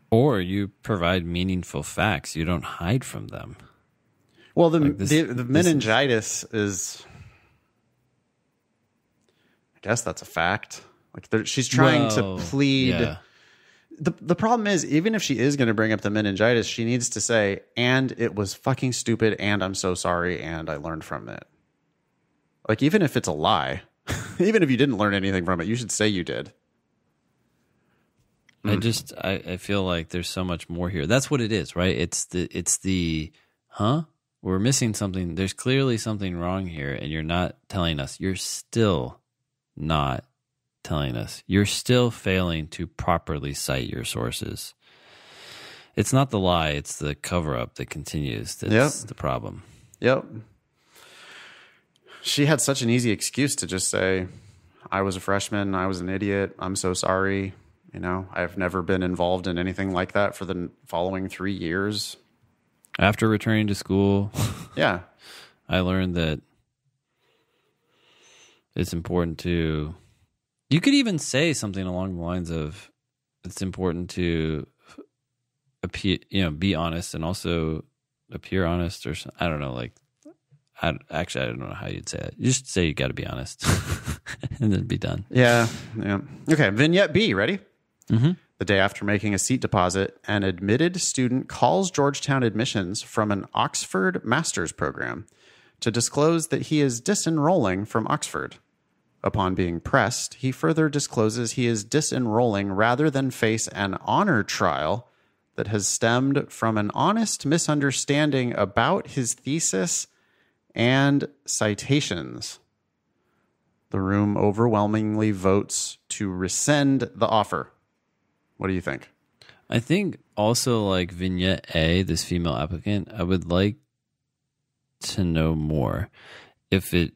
Or you provide meaningful facts. You don't hide from them. Well, the like this, the, the meningitis is, I guess that's a fact. Like she's trying well, to plead. Yeah. The the problem is, even if she is going to bring up the meningitis, she needs to say, and it was fucking stupid, and I'm so sorry, and I learned from it. Like, even if it's a lie, even if you didn't learn anything from it, you should say you did. I mm. just, I, I feel like there's so much more here. That's what it is, right? It's the, it's the, huh? We're missing something. There's clearly something wrong here, and you're not telling us. You're still not telling us. You're still failing to properly cite your sources. It's not the lie, it's the cover-up that continues that's yep. the problem. Yep. She had such an easy excuse to just say, I was a freshman, I was an idiot, I'm so sorry. You know, I've never been involved in anything like that for the following three years. After returning to school, yeah, I learned that it's important to... You could even say something along the lines of, it's important to appear, you know, be honest and also appear honest, or I don't know, like, I, actually, I don't know how you'd say it. You just say you got to be honest and then be done. Yeah. Yeah. Okay. Vignette B, ready? Mm-hmm. The day after making a seat deposit, an admitted student calls Georgetown admissions from an Oxford master's program to disclose that he is disenrolling from Oxford. Upon being pressed, he further discloses he is disenrolling rather than face an honor trial that has stemmed from an honest misunderstanding about his thesis and citations. The room overwhelmingly votes to rescind the offer. What do you think? I think also like vignette A, this female applicant, I would like to know more if it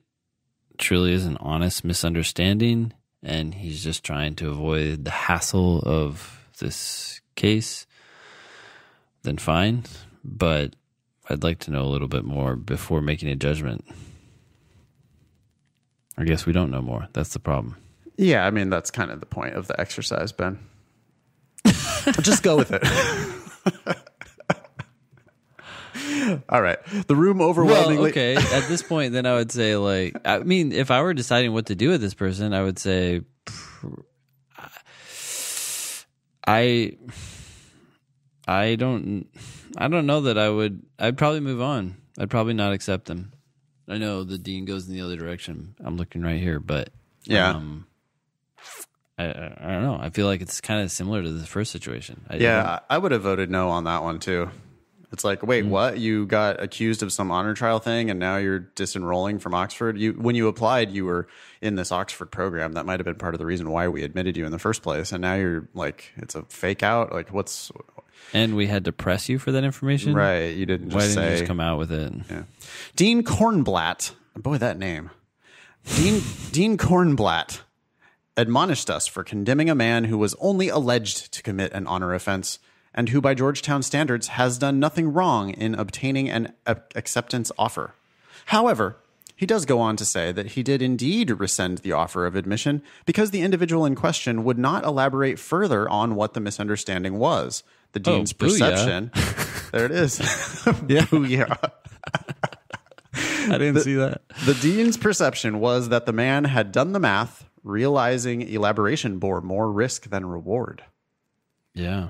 truly is an honest misunderstanding and he's just trying to avoid the hassle of this case, then fine. But I'd like to know a little bit more before making a judgment. I guess we don't know more. That's the problem. Yeah, I mean, that's kind of the point of the exercise, Ben. Just go with it. All right. The room overwhelmingly... Well, okay. At this point, then I would say, like... I mean, if I were deciding what to do with this person, I would say... I... I don't... I don't know that I would... I'd probably move on. I'd probably not accept them. I know the dean goes in the other direction. I'm looking right here, but... Yeah. Um, I, I, I don't know. I feel like it's kind of similar to the first situation. I, yeah, I, I would have voted no on that one, too. It's like, wait, mm-hmm. what? You got accused of some honor trial thing, and now you're disenrolling from Oxford? You, when you applied, you were in this Oxford program. That might have been part of the reason why we admitted you in the first place. And now you're like, it's a fake out. Like, what's... And we had to press you for that information? Right. You didn't just Why didn't say, you just come out with it? Yeah. Dean Cornblatt. Boy, that name. Dean, Dean Cornblatt admonished us for condemning a man who was only alleged to commit an honor offense and who, by Georgetown standards, has done nothing wrong in obtaining an acceptance offer. However, he does go on to say that he did indeed rescind the offer of admission because the individual in question would not elaborate further on what the misunderstanding was. The dean's oh, perception. There it is. Yeah. Booyah. I didn't the, see that. The dean's perception was that the man had done the math, realizing elaboration bore more risk than reward. Yeah.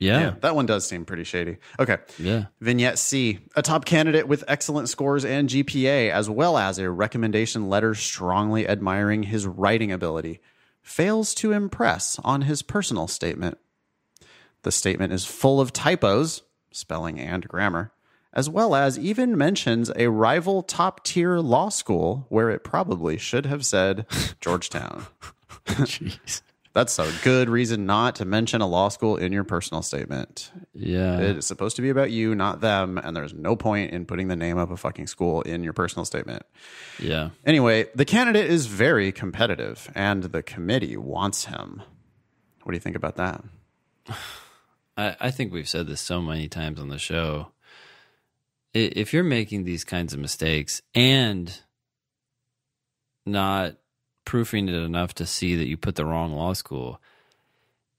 Yeah. yeah. That one does seem pretty shady. Okay. Yeah. Vignette C, a top candidate with excellent scores and G P A, as well as a recommendation letter strongly admiring his writing ability, fails to impress on his personal statement. The statement is full of typos, spelling and grammar, as well as even mentions a rival top-tier law school where it probably should have said Georgetown. Jeez. That's a good reason not to mention a law school in your personal statement. Yeah. It's supposed to be about you, not them, and there's no point in putting the name of a fucking school in your personal statement. Yeah. Anyway, the candidate is very competitive, and the committee wants him. What do you think about that? I, I think we've said this so many times on the show. If you're making these kinds of mistakes and not proofing it enough to see that you put the wrong law school,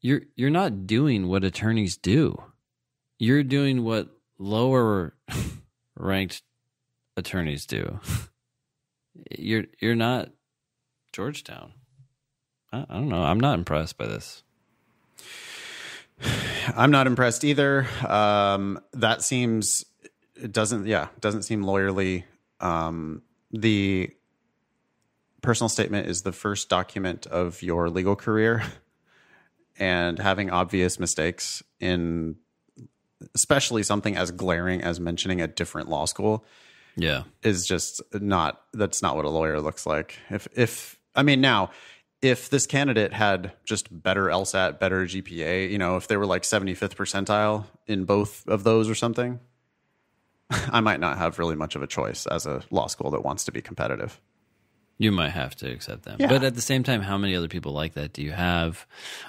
you're you're not doing what attorneys do. You're doing what lower ranked attorneys do. You're you're not Georgetown. I, I don't know. I'm not impressed by this. I'm not impressed either. Um, that seems. It doesn't, yeah, doesn't seem lawyerly. Um, the personal statement is the first document of your legal career, and having obvious mistakes in, especially something as glaring as mentioning a different law school, yeah, is just not. That's not what a lawyer looks like. If, if I mean now. If this candidate had just better LSAT, better G P A, you know, if they were like seventy-fifth percentile in both of those or something, I might not have really much of a choice as a law school that wants to be competitive. You might have to accept them. Yeah. But at the same time, how many other people like that do you have?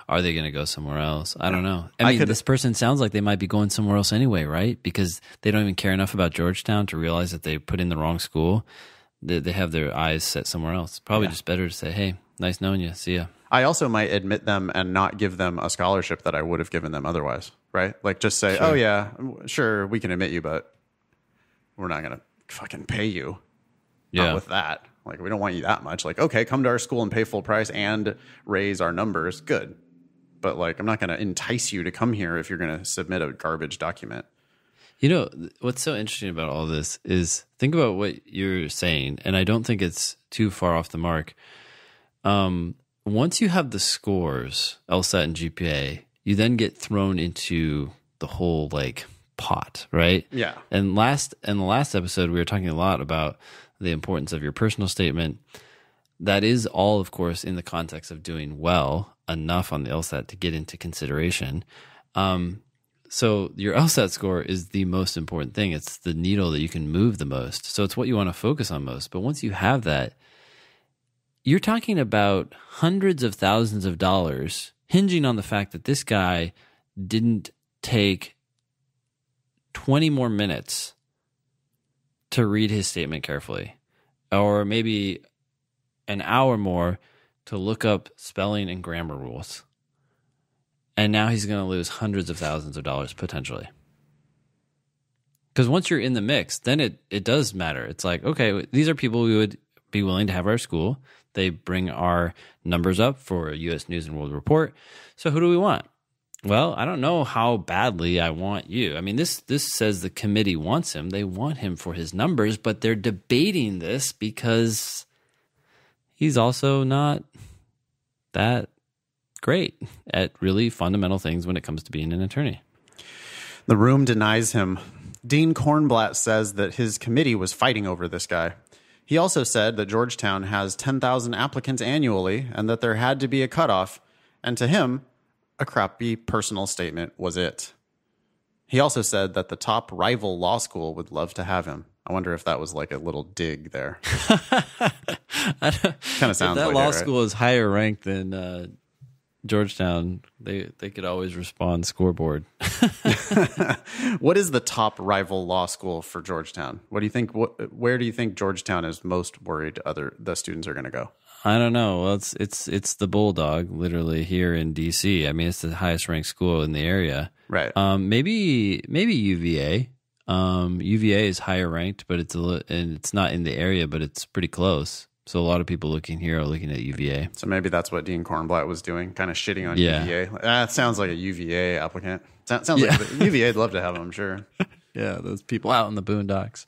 Are they going to go somewhere else? I don't know. I mean, I could, this person sounds like they might be going somewhere else anyway, right? Because they don't even care enough about Georgetown to realize that they put in the wrong school. They, they have their eyes set somewhere else. Probably yeah. just better to say, hey, nice knowing you. See ya. I also might admit them and not give them a scholarship that I would have given them otherwise, right? Like just say, sure. oh yeah, sure, we can admit you, but we're not going to fucking pay you. Yeah. Not with that. Like we don't want you that much. Like, okay, come to our school and pay full price and raise our numbers. Good. But like, I'm not going to entice you to come here if you're going to submit a garbage document. You know, what's so interesting about all this is think about what you're saying. And I don't think it's too far off the mark. Um, once you have the scores, LSAT and G P A, you then get thrown into the whole like pot, right? Yeah. And last, in the last episode, we were talking a lot about the importance of your personal statement. That is all, of course, in the context of doing well enough on the LSAT to get into consideration. Um, so your LSAT score is the most important thing. It's the needle that you can move the most. So it's what you want to focus on most. But once you have that, you're talking about hundreds of thousands of dollars hinging on the fact that this guy didn't take twenty more minutes to read his statement carefully, or maybe an hour more to look up spelling and grammar rules. And now he's going to lose hundreds of thousands of dollars potentially. Because once you're in the mix, then it, it does matter. It's like, okay, these are people we would be willing to have our school. They bring our numbers up for U S News and World Report. So who do we want? Well, I don't know how badly I want you. I mean, this this says the committee wants him. They want him for his numbers, but they're debating this because he's also not that great at really fundamental things when it comes to being an attorney. The room denies him. Dean Cornblatt says that his committee was fighting over this guy. He also said that Georgetown has ten thousand applicants annually and that there had to be a cutoff, and to him, a crappy personal statement was it. He also said that the top rival law school would love to have him. I wonder if that was like a little dig there. Kind of sounds like that law it, right? school is higher ranked than uh, Georgetown. They they could always respond scoreboard. What is the top rival law school for Georgetown? What do you think? What, where do you think Georgetown is most worried other the students are going to go? I don't know. Well, it's it's it's the Bulldog, literally here in D C. I mean, it's the highest ranked school in the area, right? Um, maybe maybe U V A. Um, U V A is higher ranked, but it's a and it's not in the area, but it's pretty close. So a lot of people looking here are looking at U V A. So maybe that's what Dean Cornblatt was doing, kind of shitting on yeah. U V A. That ah, sounds like a U V A applicant. Sounds, sounds yeah. like U V A'd love to have him, I'm sure. Yeah, those people out in the boondocks.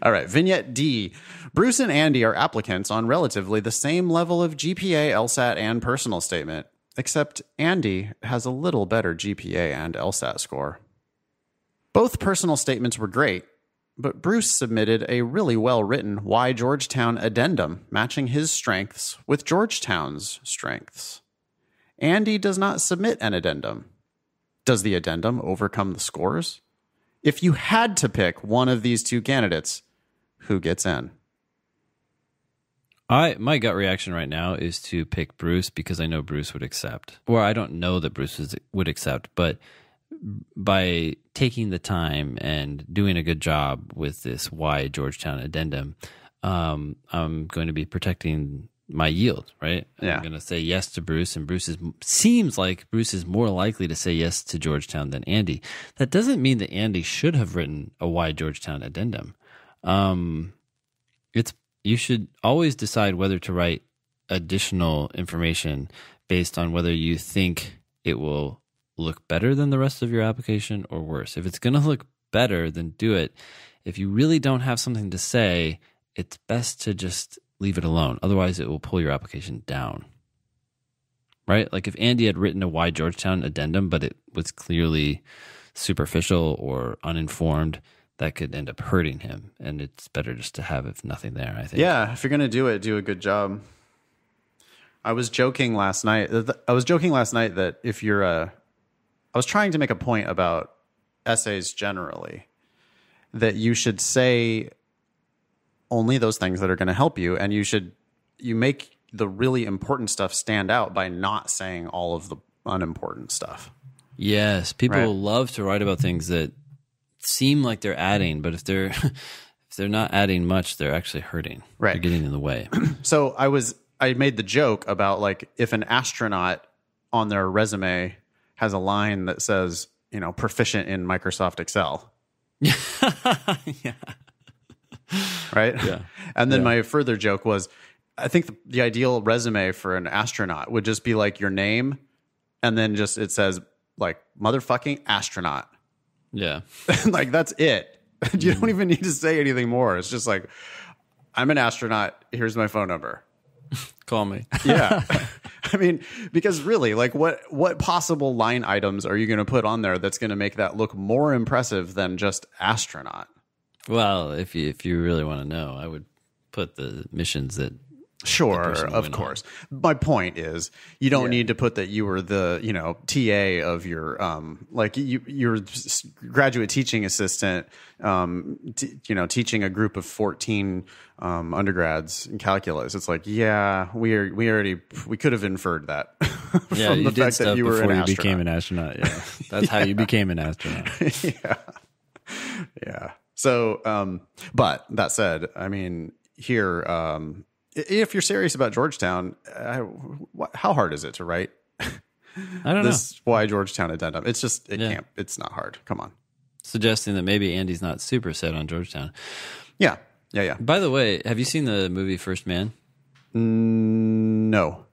All right, vignette D. Bruce and Andy are applicants on relatively the same level of G P A, LSAT, and personal statement, except Andy has a little better G P A and LSAT score. Both personal statements were great, but Bruce submitted a really well-written Why Georgetown addendum matching his strengths with Georgetown's strengths. Andy does not submit an addendum. Does the addendum overcome the scores? If you had to pick one of these two candidates, who gets in? I my gut reaction right now is to pick Bruce because I know Bruce would accept. Or I don't know that Bruce is, would accept, but by taking the time and doing a good job with this Why Georgetown addendum, um, I'm going to be protecting my yield, right? Yeah. I'm going to say yes to Bruce, and Bruce is, seems like Bruce is more likely to say yes to Georgetown than Andy. That doesn't mean that Andy should have written a Why Georgetown addendum. Um, it's you should always decide whether to write additional information based on whether you think it will look better than the rest of your application or worse. If it's going to look better, then do it. If you really don't have something to say, it's best to just leave it alone. Otherwise, it will pull your application down, right? Like if Andy had written a Why Georgetown addendum, but it was clearly superficial or uninformed, that could end up hurting him. And it's better just to have if nothing there, I think. Yeah, if you're going to do it, do a good job. I was joking last night. I was joking last night that if you're a... I was trying to make a point about essays generally, that you should say only those things that are going to help you, and you should you make the really important stuff stand out by not saying all of the unimportant stuff. Yes, people right? love to write about things that seem like they're adding, but if they're if they're not adding much, they're actually hurting. Right, they're getting in the way. So I was I made the joke about like if an astronaut on their resume has a line that says, you know, proficient in Microsoft Excel. yeah. Right? Yeah. And then yeah. my further joke was, I think the, the ideal resume for an astronaut would just be like your name, and then just it says, like, motherfucking astronaut. Yeah. Like, that's it. You don't even need to say anything more. It's just like, I'm an astronaut. Here's my phone number. Call me. Yeah. I mean, because really, like what, what possible line items are you going to put on there that's going to make that look more impressive than just astronaut? Well, if you, if you really want to know, I would put the missions that Sure, of course. Not. My point is, you don't yeah. need to put that you were the, you know, T A of your, um, like you, you're graduate teaching assistant, um, t- you know, teaching a group of fourteen um, undergrads in calculus. It's like, yeah, we are, we already, we could have inferred that. Yeah, from you the did fact stuff that you before were an you became an astronaut. Yeah, that's yeah. how you became an astronaut. yeah, yeah. So, um, but that said, I mean, here. Um, If you're serious about Georgetown, uh, wh- how hard is it to write? I don't this know. Why Georgetown addendum? It's just it yeah. can't. It's not hard. Come on. Suggesting that maybe Andy's not super set on Georgetown. Yeah, yeah, yeah. By the way, have you seen the movie First Man? Mm, no.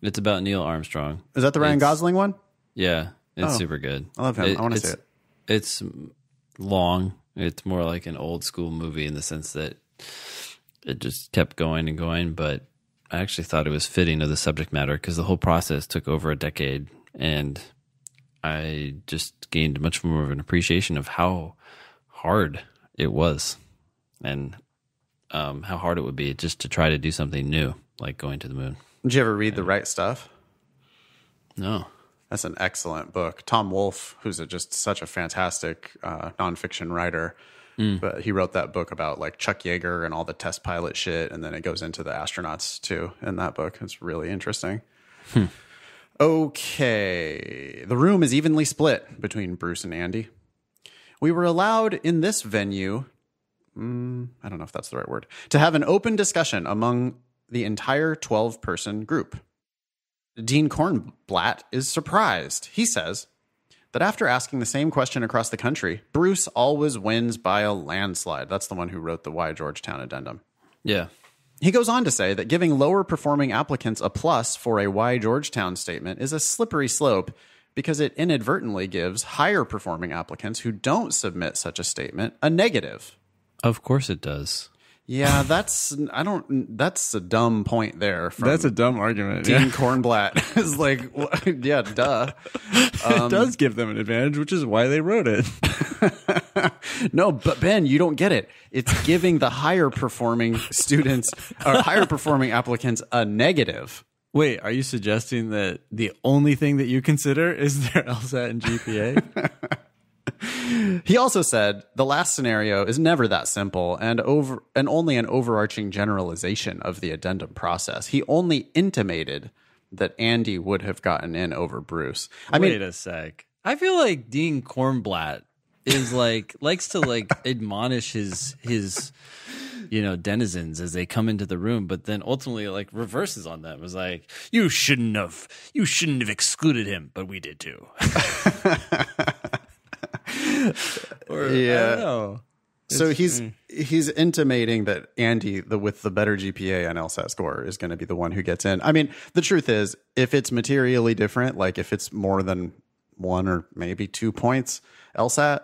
It's about Neil Armstrong. Is that the Ryan it's, Gosling one? Yeah, it's oh, super good. I love him. It, I want to see it. It's long. It's more like an old school movie in the sense that. It just kept going and going, but I actually thought it was fitting to the subject matter because the whole process took over a decade, and I just gained much more of an appreciation of how hard it was and um, how hard it would be just to try to do something new, like going to the moon. Did you ever read and, The Right Stuff? No. That's an excellent book. Tom Wolfe, who's a, just such a fantastic uh, nonfiction writer, Mm. but he wrote that book about like Chuck Yeager and all the test pilot shit. And then it goes into the astronauts too in that book. It's really interesting. Hmm. Okay. The room is evenly split between Bruce and Andy. We were allowed in this venue, mm, I don't know if that's the right word, to have an open discussion among the entire twelve-person group. Dean Cornblatt is surprised. He says that after asking the same question across the country, Bruce always wins by a landslide. That's the one who wrote the Why Georgetown addendum. Yeah. He goes on to say that giving lower-performing applicants a plus for a Why Georgetown statement is a slippery slope because it inadvertently gives higher-performing applicants who don't submit such a statement a negative. Of course it does. Yeah, that's I don't. That's a dumb point there. From that's a dumb argument. Dean yeah. Cornblatt is like, well, yeah, duh. Um, it does give them an advantage, which is why they wrote it. No, but Ben, you don't get it. It's giving the higher performing students or higher performing applicants a negative. Wait, are you suggesting that the only thing that you consider is their LSAT and G P A? He also said the last scenario is never that simple and over and only an overarching generalization of the addendum process. He only intimated that Andy would have gotten in over Bruce. I Wait mean, a sec. I feel like Dean Cornblatt is like likes to like admonish his his you know denizens as they come into the room, but then ultimately like reverses on them. It was like you shouldn't have you shouldn't have excluded him, but we did too. or, yeah. I don't know. So it's, he's mm. he's intimating that Andy, the with the better G P A and LSAT score, is going to be the one who gets in. I mean, the truth is, if it's materially different, like if it's more than one or maybe two points LSAT,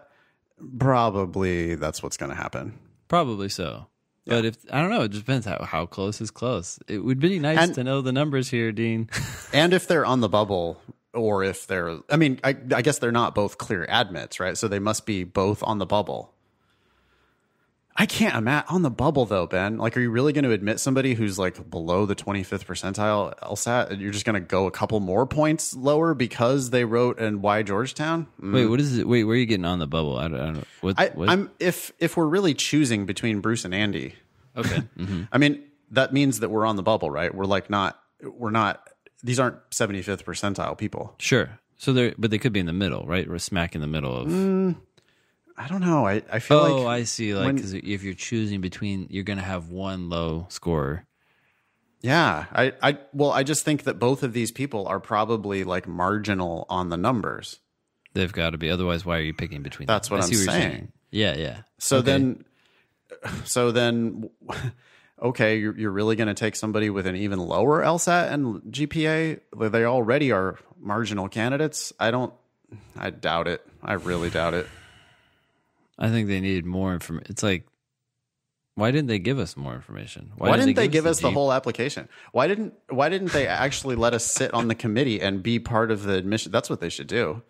probably that's what's going to happen. Probably so. Yeah. But if I don't know, it just depends how, how close is close. It would be nice and, to know the numbers here, Dean. And if they're on the bubble. Or if they're, I mean, I, I guess they're not both clear admits, right? So they must be both on the bubble. I can't imagine on the bubble though, Ben. Like, are you really going to admit somebody who's like below the twenty-fifth percentile LSAT? And you're just going to go a couple more points lower because they wrote and why Georgetown? Mm. Wait, what is it? Wait, where are you getting on the bubble? I don't, I don't know. What, I, what? I'm if if we're really choosing between Bruce and Andy. Okay. Mm-hmm. I mean, that means that we're on the bubble, right? We're like not. We're not. These aren't seventy-fifth percentile people. Sure. So they're, but they could be in the middle, right? We're smack in the middle of. Mm, I don't know. I, I feel oh, like. Oh, I see. Like, because if you're choosing between, you're going to have one low scorer. Yeah. I, I, well, I just think that both of these people are probably like marginal on the numbers. They've got to be. Otherwise, why are you picking between them? That's what I I'm what saying. saying. Yeah. Yeah. So okay. then, so then. Okay, you're, you're really going to take somebody with an even lower LSAT and G P A? They already are marginal candidates. I don't, I doubt it. I really doubt it. I think they needed more information. It's like, why didn't they give us more information? Why, why didn't they, they give us the, us the whole application? Why didn't Why didn't they actually let us sit on the committee and be part of the admission? That's what they should do.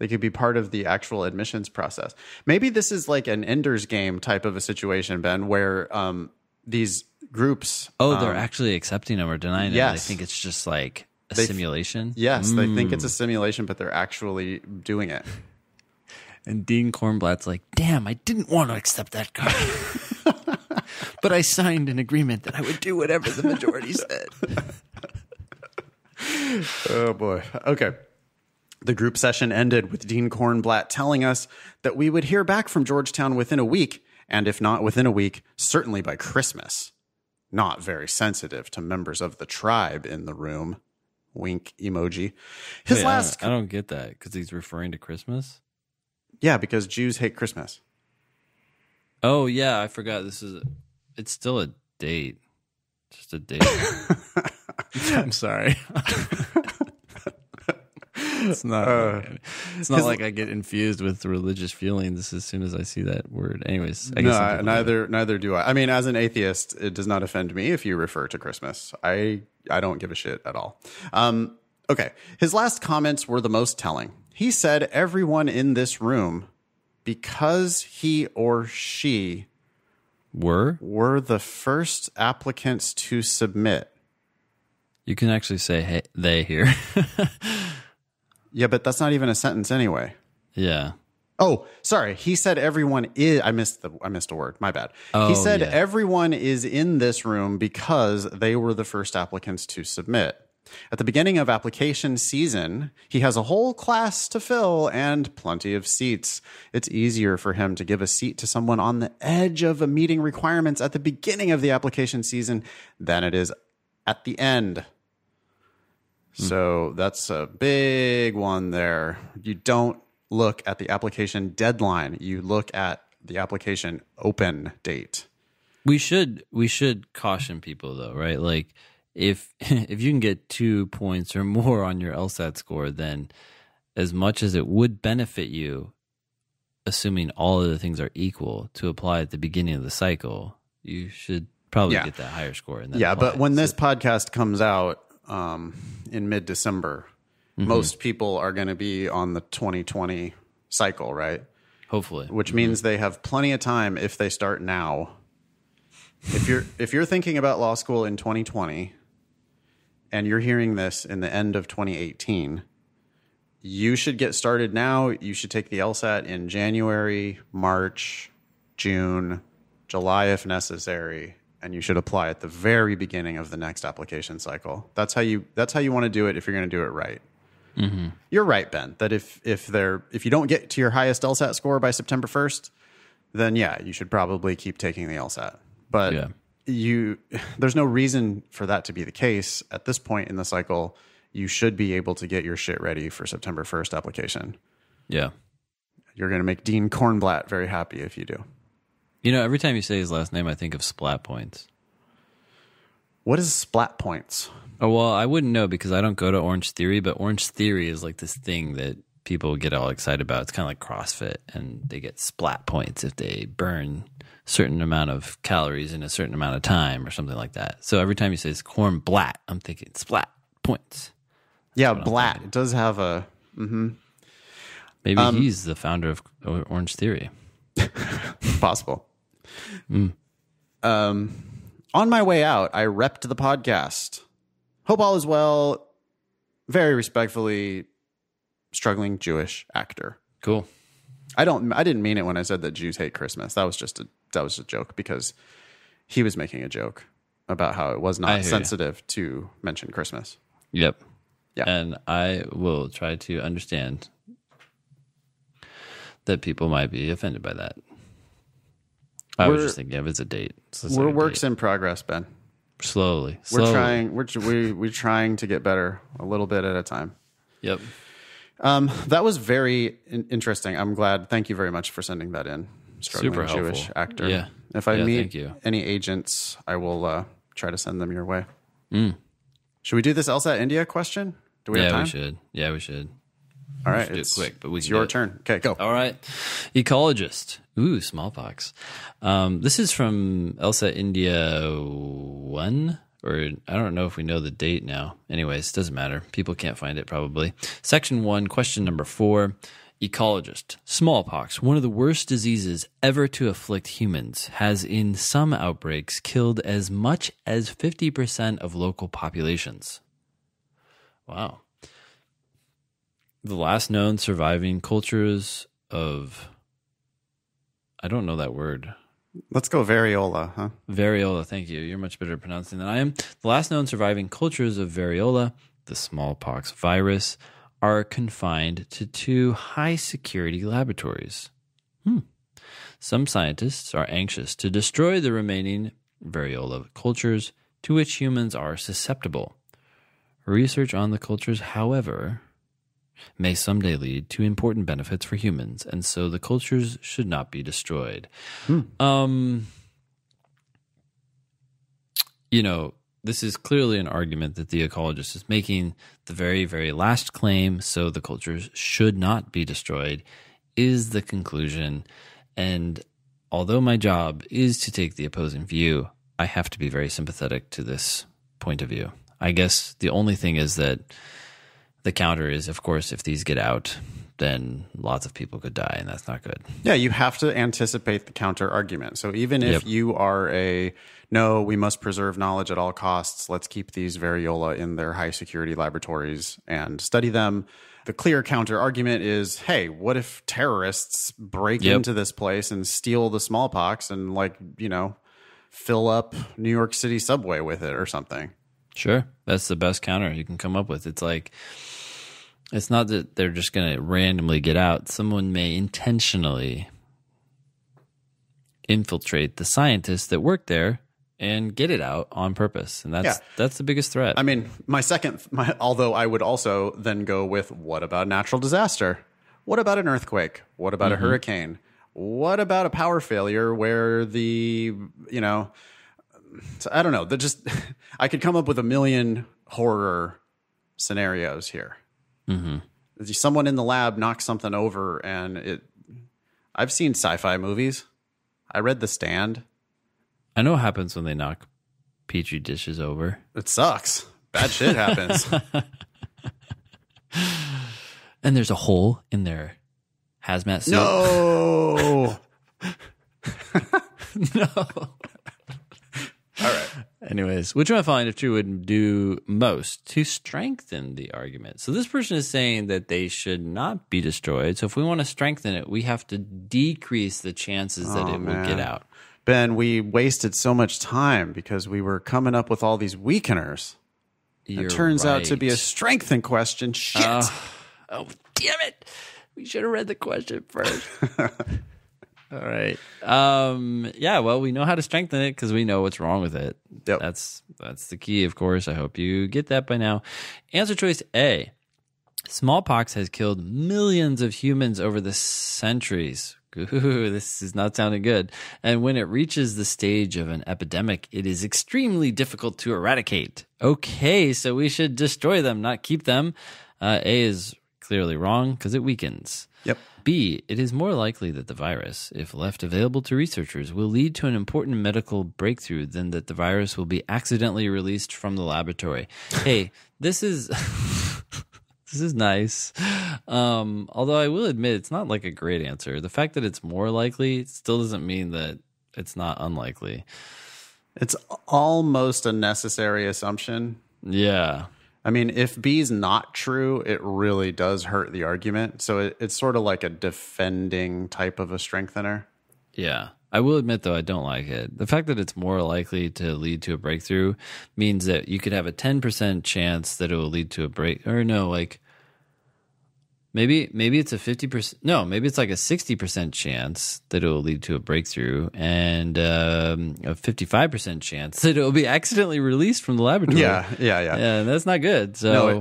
They could be part of the actual admissions process. Maybe this is like an Ender's Game type of a situation, Ben, where um. These groups. Oh, they're um, actually accepting them or denying them. Yes. I think it's just like a they, simulation. Yes, mm. they think it's a simulation, but they're actually doing it. And Dean Cornblatt's like, damn, I didn't want to accept that card. But I signed an agreement that I would do whatever the majority said. Oh, boy. Okay. The group session ended with Dean Cornblatt telling us that we would hear back from Georgetown within a week, and if not within a week, certainly by Christmas. Not very sensitive to members of the tribe in the room. Wink emoji. His Wait, last. I don't, I don't get that, because he's referring to Christmas? Yeah, because Jews hate Christmas. Oh, yeah, I forgot. This is. It's still a date. Just a date. I'm sorry. It's not, uh, it's not like I get infused with religious feelings as soon as I see that word. Anyways, I guess no, I, neither it. neither do I. I mean, as an atheist, it does not offend me if you refer to Christmas. I, I don't give a shit at all. Um, okay, his last comments were the most telling. He said everyone in this room, because he or she were were the first applicants to submit. You can actually say hey, they here. Yeah, but that's not even a sentence anyway. Yeah. Oh, sorry. He said everyone is. I missed the. I missed a word. My bad. Oh, he said yeah. everyone is in this room because they were the first applicants to submit. At the beginning of application season, he has a whole class to fill and plenty of seats. It's easier for him to give a seat to someone on the edge of a meeting requirements at the beginning of the application season than it is at the end. So that's a big one there. You don't look at the application deadline. You look at the application open date. We should we should caution people though, right? Like if if you can get two points or more on your LSAT score, then as much as it would benefit you, assuming all other things are equal, to apply at the beginning of the cycle, you should probably yeah. get that higher score. And yeah, apply. But when so, this podcast comes out, Um, in mid-December, mm-hmm. most people are going to be on the twenty twenty cycle, right? Hopefully. Which mm-hmm. means they have plenty of time if they start now. If you're if you're thinking about law school in twenty twenty and you're hearing this in the end of twenty eighteen, you should get started now. You should take the LSAT in January, March, June, July if necessary. And you should apply at the very beginning of the next application cycle. That's how you. That's how you want to do it if you're going to do it right. Mm-hmm. You're right, Ben. That if if they're if you don't get to your highest LSAT score by September first, then yeah, you should probably keep taking the LSAT. But yeah. you, there's no reason for that to be the case at this point in the cycle. You should be able to get your shit ready for September first application. Yeah, you're going to make Dean Cornblatt very happy if you do. You know, every time you say his last name, I think of splat points. What is splat points? Oh, well, I wouldn't know because I don't go to Orange Theory, but Orange Theory is like this thing that people get all excited about. It's kind of like CrossFit, and they get splat points if they burn a certain amount of calories in a certain amount of time or something like that. So every time you say Cornblatt, I'm thinking splat points. That's yeah, Blatt. It does have a... Mm-hmm. Maybe um, he's the founder of Orange Theory. Possible. Mm. Um, on my way out, I repped the podcast. Hope all is well. Very respectfully, struggling Jewish actor. Cool. I don't. I didn't mean it when I said that Jews hate Christmas. That was just a. That was a joke because he was making a joke about how it was not sensitive you. to mention Christmas. Yep. Yeah. And I will try to understand that people might be offended by that. I we're, was just thinking of it's a date. It's we're like a works date. in progress, Ben. Slowly, slowly. We're trying. We're we, we're trying to get better a little bit at a time. Yep. Um, that was very in interesting. I'm glad. Thank you very much for sending that in. Struggling Super helpful. Jewish actor. Yeah. If I yeah, meet any agents, I will uh, try to send them your way. Mm. Should we do this LSAT India question? Do we yeah, have time? Yeah, we should. Yeah, we should. All right, it's quick, but it's your turn. Okay, go. All right. Ecologist. Ooh, smallpox. Um, this is from LSAT India one, or I don't know if we know the date now. Anyways, doesn't matter. People can't find it probably. Section one, question number four. Ecologist. Smallpox, one of the worst diseases ever to afflict humans, has in some outbreaks killed as much as fifty percent of local populations. Wow. The last known surviving cultures of... I don't know that word. Let's go variola, huh? Variola, thank you. You're much better at pronouncing than I am. The last known surviving cultures of variola, the smallpox virus, are confined to two high-security laboratories. Hmm. Some scientists are anxious to destroy the remaining variola cultures to which humans are susceptible. Research on the cultures, however, may someday lead to important benefits for humans, and so the cultures should not be destroyed. Hmm. Um, you know, this is clearly an argument that the ecologist is making. The very, very last claim, so the cultures should not be destroyed, is the conclusion. And although my job is to take the opposing view, I have to be very sympathetic to this point of view. I guess the only thing is that the counter is, of course, if these get out, then lots of people could die, and that's not good. Yeah, you have to anticipate the counter argument. So even if yep. you are a, no, we must preserve knowledge at all costs, let's keep these variola in their high security laboratories and study them, the clear counter argument is, hey, what if terrorists break yep. into this place and steal the smallpox and, like, you know, fill up New York City subway with it or something? Sure. That's the best counter you can come up with. It's like, it's not that they're just going to randomly get out. Someone may intentionally infiltrate the scientists that work there and get it out on purpose. And that's yeah. that's the biggest threat. I mean, my second, my, although I would also then go with, what about natural disaster? What about an earthquake? What about mm-hmm. a hurricane? What about a power failure where the, you know, I don't know. They're just, I could come up with a million horror scenarios here. Mm-hmm. Someone in the lab knocks something over, and it. I've seen sci-fi movies. I read The Stand. I know what happens when they knock petri dishes over. It sucks. Bad shit happens. And there's a hole in their hazmat suit. No. No. All right. Anyways, which I find, if true, would do most to strengthen the argument. So this person is saying that they should not be destroyed. So if we want to strengthen it, we have to decrease the chances oh, that it man. will get out. Ben, we wasted so much time because we were coming up with all these weakeners. You're it turns right. out to be a strengthen question. Shit. Uh, oh, damn it. We should have read the question first. All right. Um, yeah, well, we know how to strengthen it because we know what's wrong with it. Yep. That's that's the key, of course. I hope you get that by now. Answer choice A. Smallpox has killed millions of humans over the centuries. Ooh, this is not sounding good. And when it reaches the stage of an epidemic, it is extremely difficult to eradicate. Okay, so we should destroy them, not keep them. Uh, A is clearly wrong because it weakens. Yep. B, it is more likely that the virus, if left available to researchers, will lead to an important medical breakthrough than that the virus will be accidentally released from the laboratory. Hey, this is this is nice. Um, although I will admit it's not like a great answer. The fact that it's more likely still doesn't mean that it's not unlikely. It's almost a necessary assumption. Yeah. I mean, if B's not true, it really does hurt the argument. So it, it's sort of like a defending type of a strengthener. Yeah. I will admit, though, I don't like it. The fact that it's more likely to lead to a breakthrough means that you could have a ten percent chance that it will lead to a break. Or no, like maybe maybe it's a fifty percent. No, maybe it's like a sixty percent chance that it will lead to a breakthrough and um, a fifty-five percent chance that it will be accidentally released from the laboratory. Yeah, yeah, yeah. Yeah, that's not good. So no,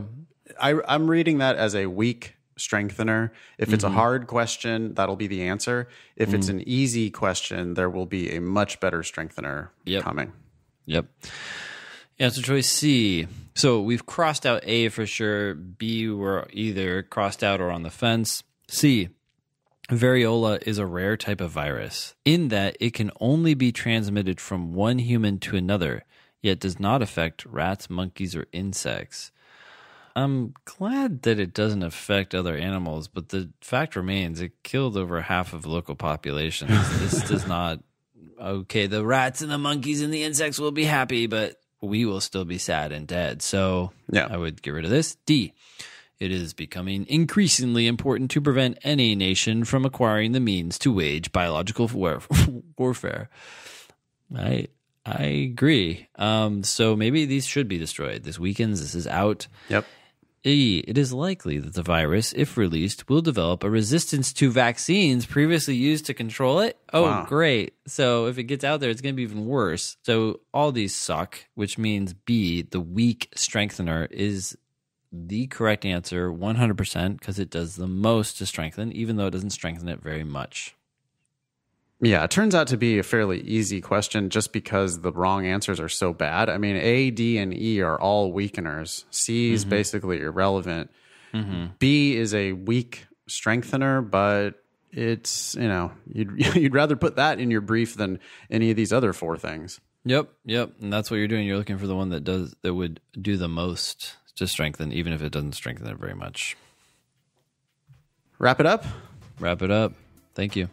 it, I, I'm reading that as a weak strengthener. If it's mm-hmm. a hard question, that'll be the answer. If mm-hmm. it's an easy question, there will be a much better strengthener yep. coming. Yep. Answer choice C. So we've crossed out A for sure. B, we're either crossed out or on the fence. C, variola is a rare type of virus in that it can only be transmitted from one human to another, yet does not affect rats, monkeys, or insects. I'm glad that it doesn't affect other animals, but the fact remains it killed over half of local populations. This does not. Okay, the rats and the monkeys and the insects will be happy, but we will still be sad and dead. So yeah. I would get rid of this. D, it is becoming increasingly important to prevent any nation from acquiring the means to wage biological war warfare. I I agree. Um, so maybe these should be destroyed. This weakens. This is out. Yep. E, it is likely that the virus, if released, will develop a resistance to vaccines previously used to control it. Oh, wow. Great. So if it gets out there, it's going to be even worse. So all these suck, which means B, the weak strengthener, is the correct answer one hundred percent because it does the most to strengthen, even though it doesn't strengthen it very much. Yeah, it turns out to be a fairly easy question just because the wrong answers are so bad. I mean, A, D, and E are all weakeners. C is mm-hmm. basically irrelevant. Mm-hmm. B is a weak strengthener, but it's, you know, you'd, you'd rather put that in your brief than any of these other four things. Yep, yep. And that's what you're doing. You're looking for the one that does that would do the most to strengthen, even if it doesn't strengthen it very much. Wrap it up? Wrap it up. Thank you.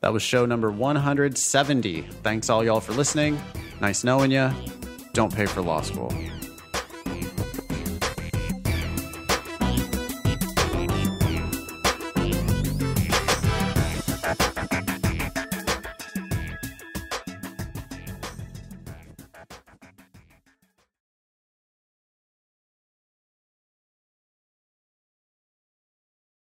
That was show number one hundred seventy. Thanks all y'all for listening. Nice knowing you. Don't pay for law school.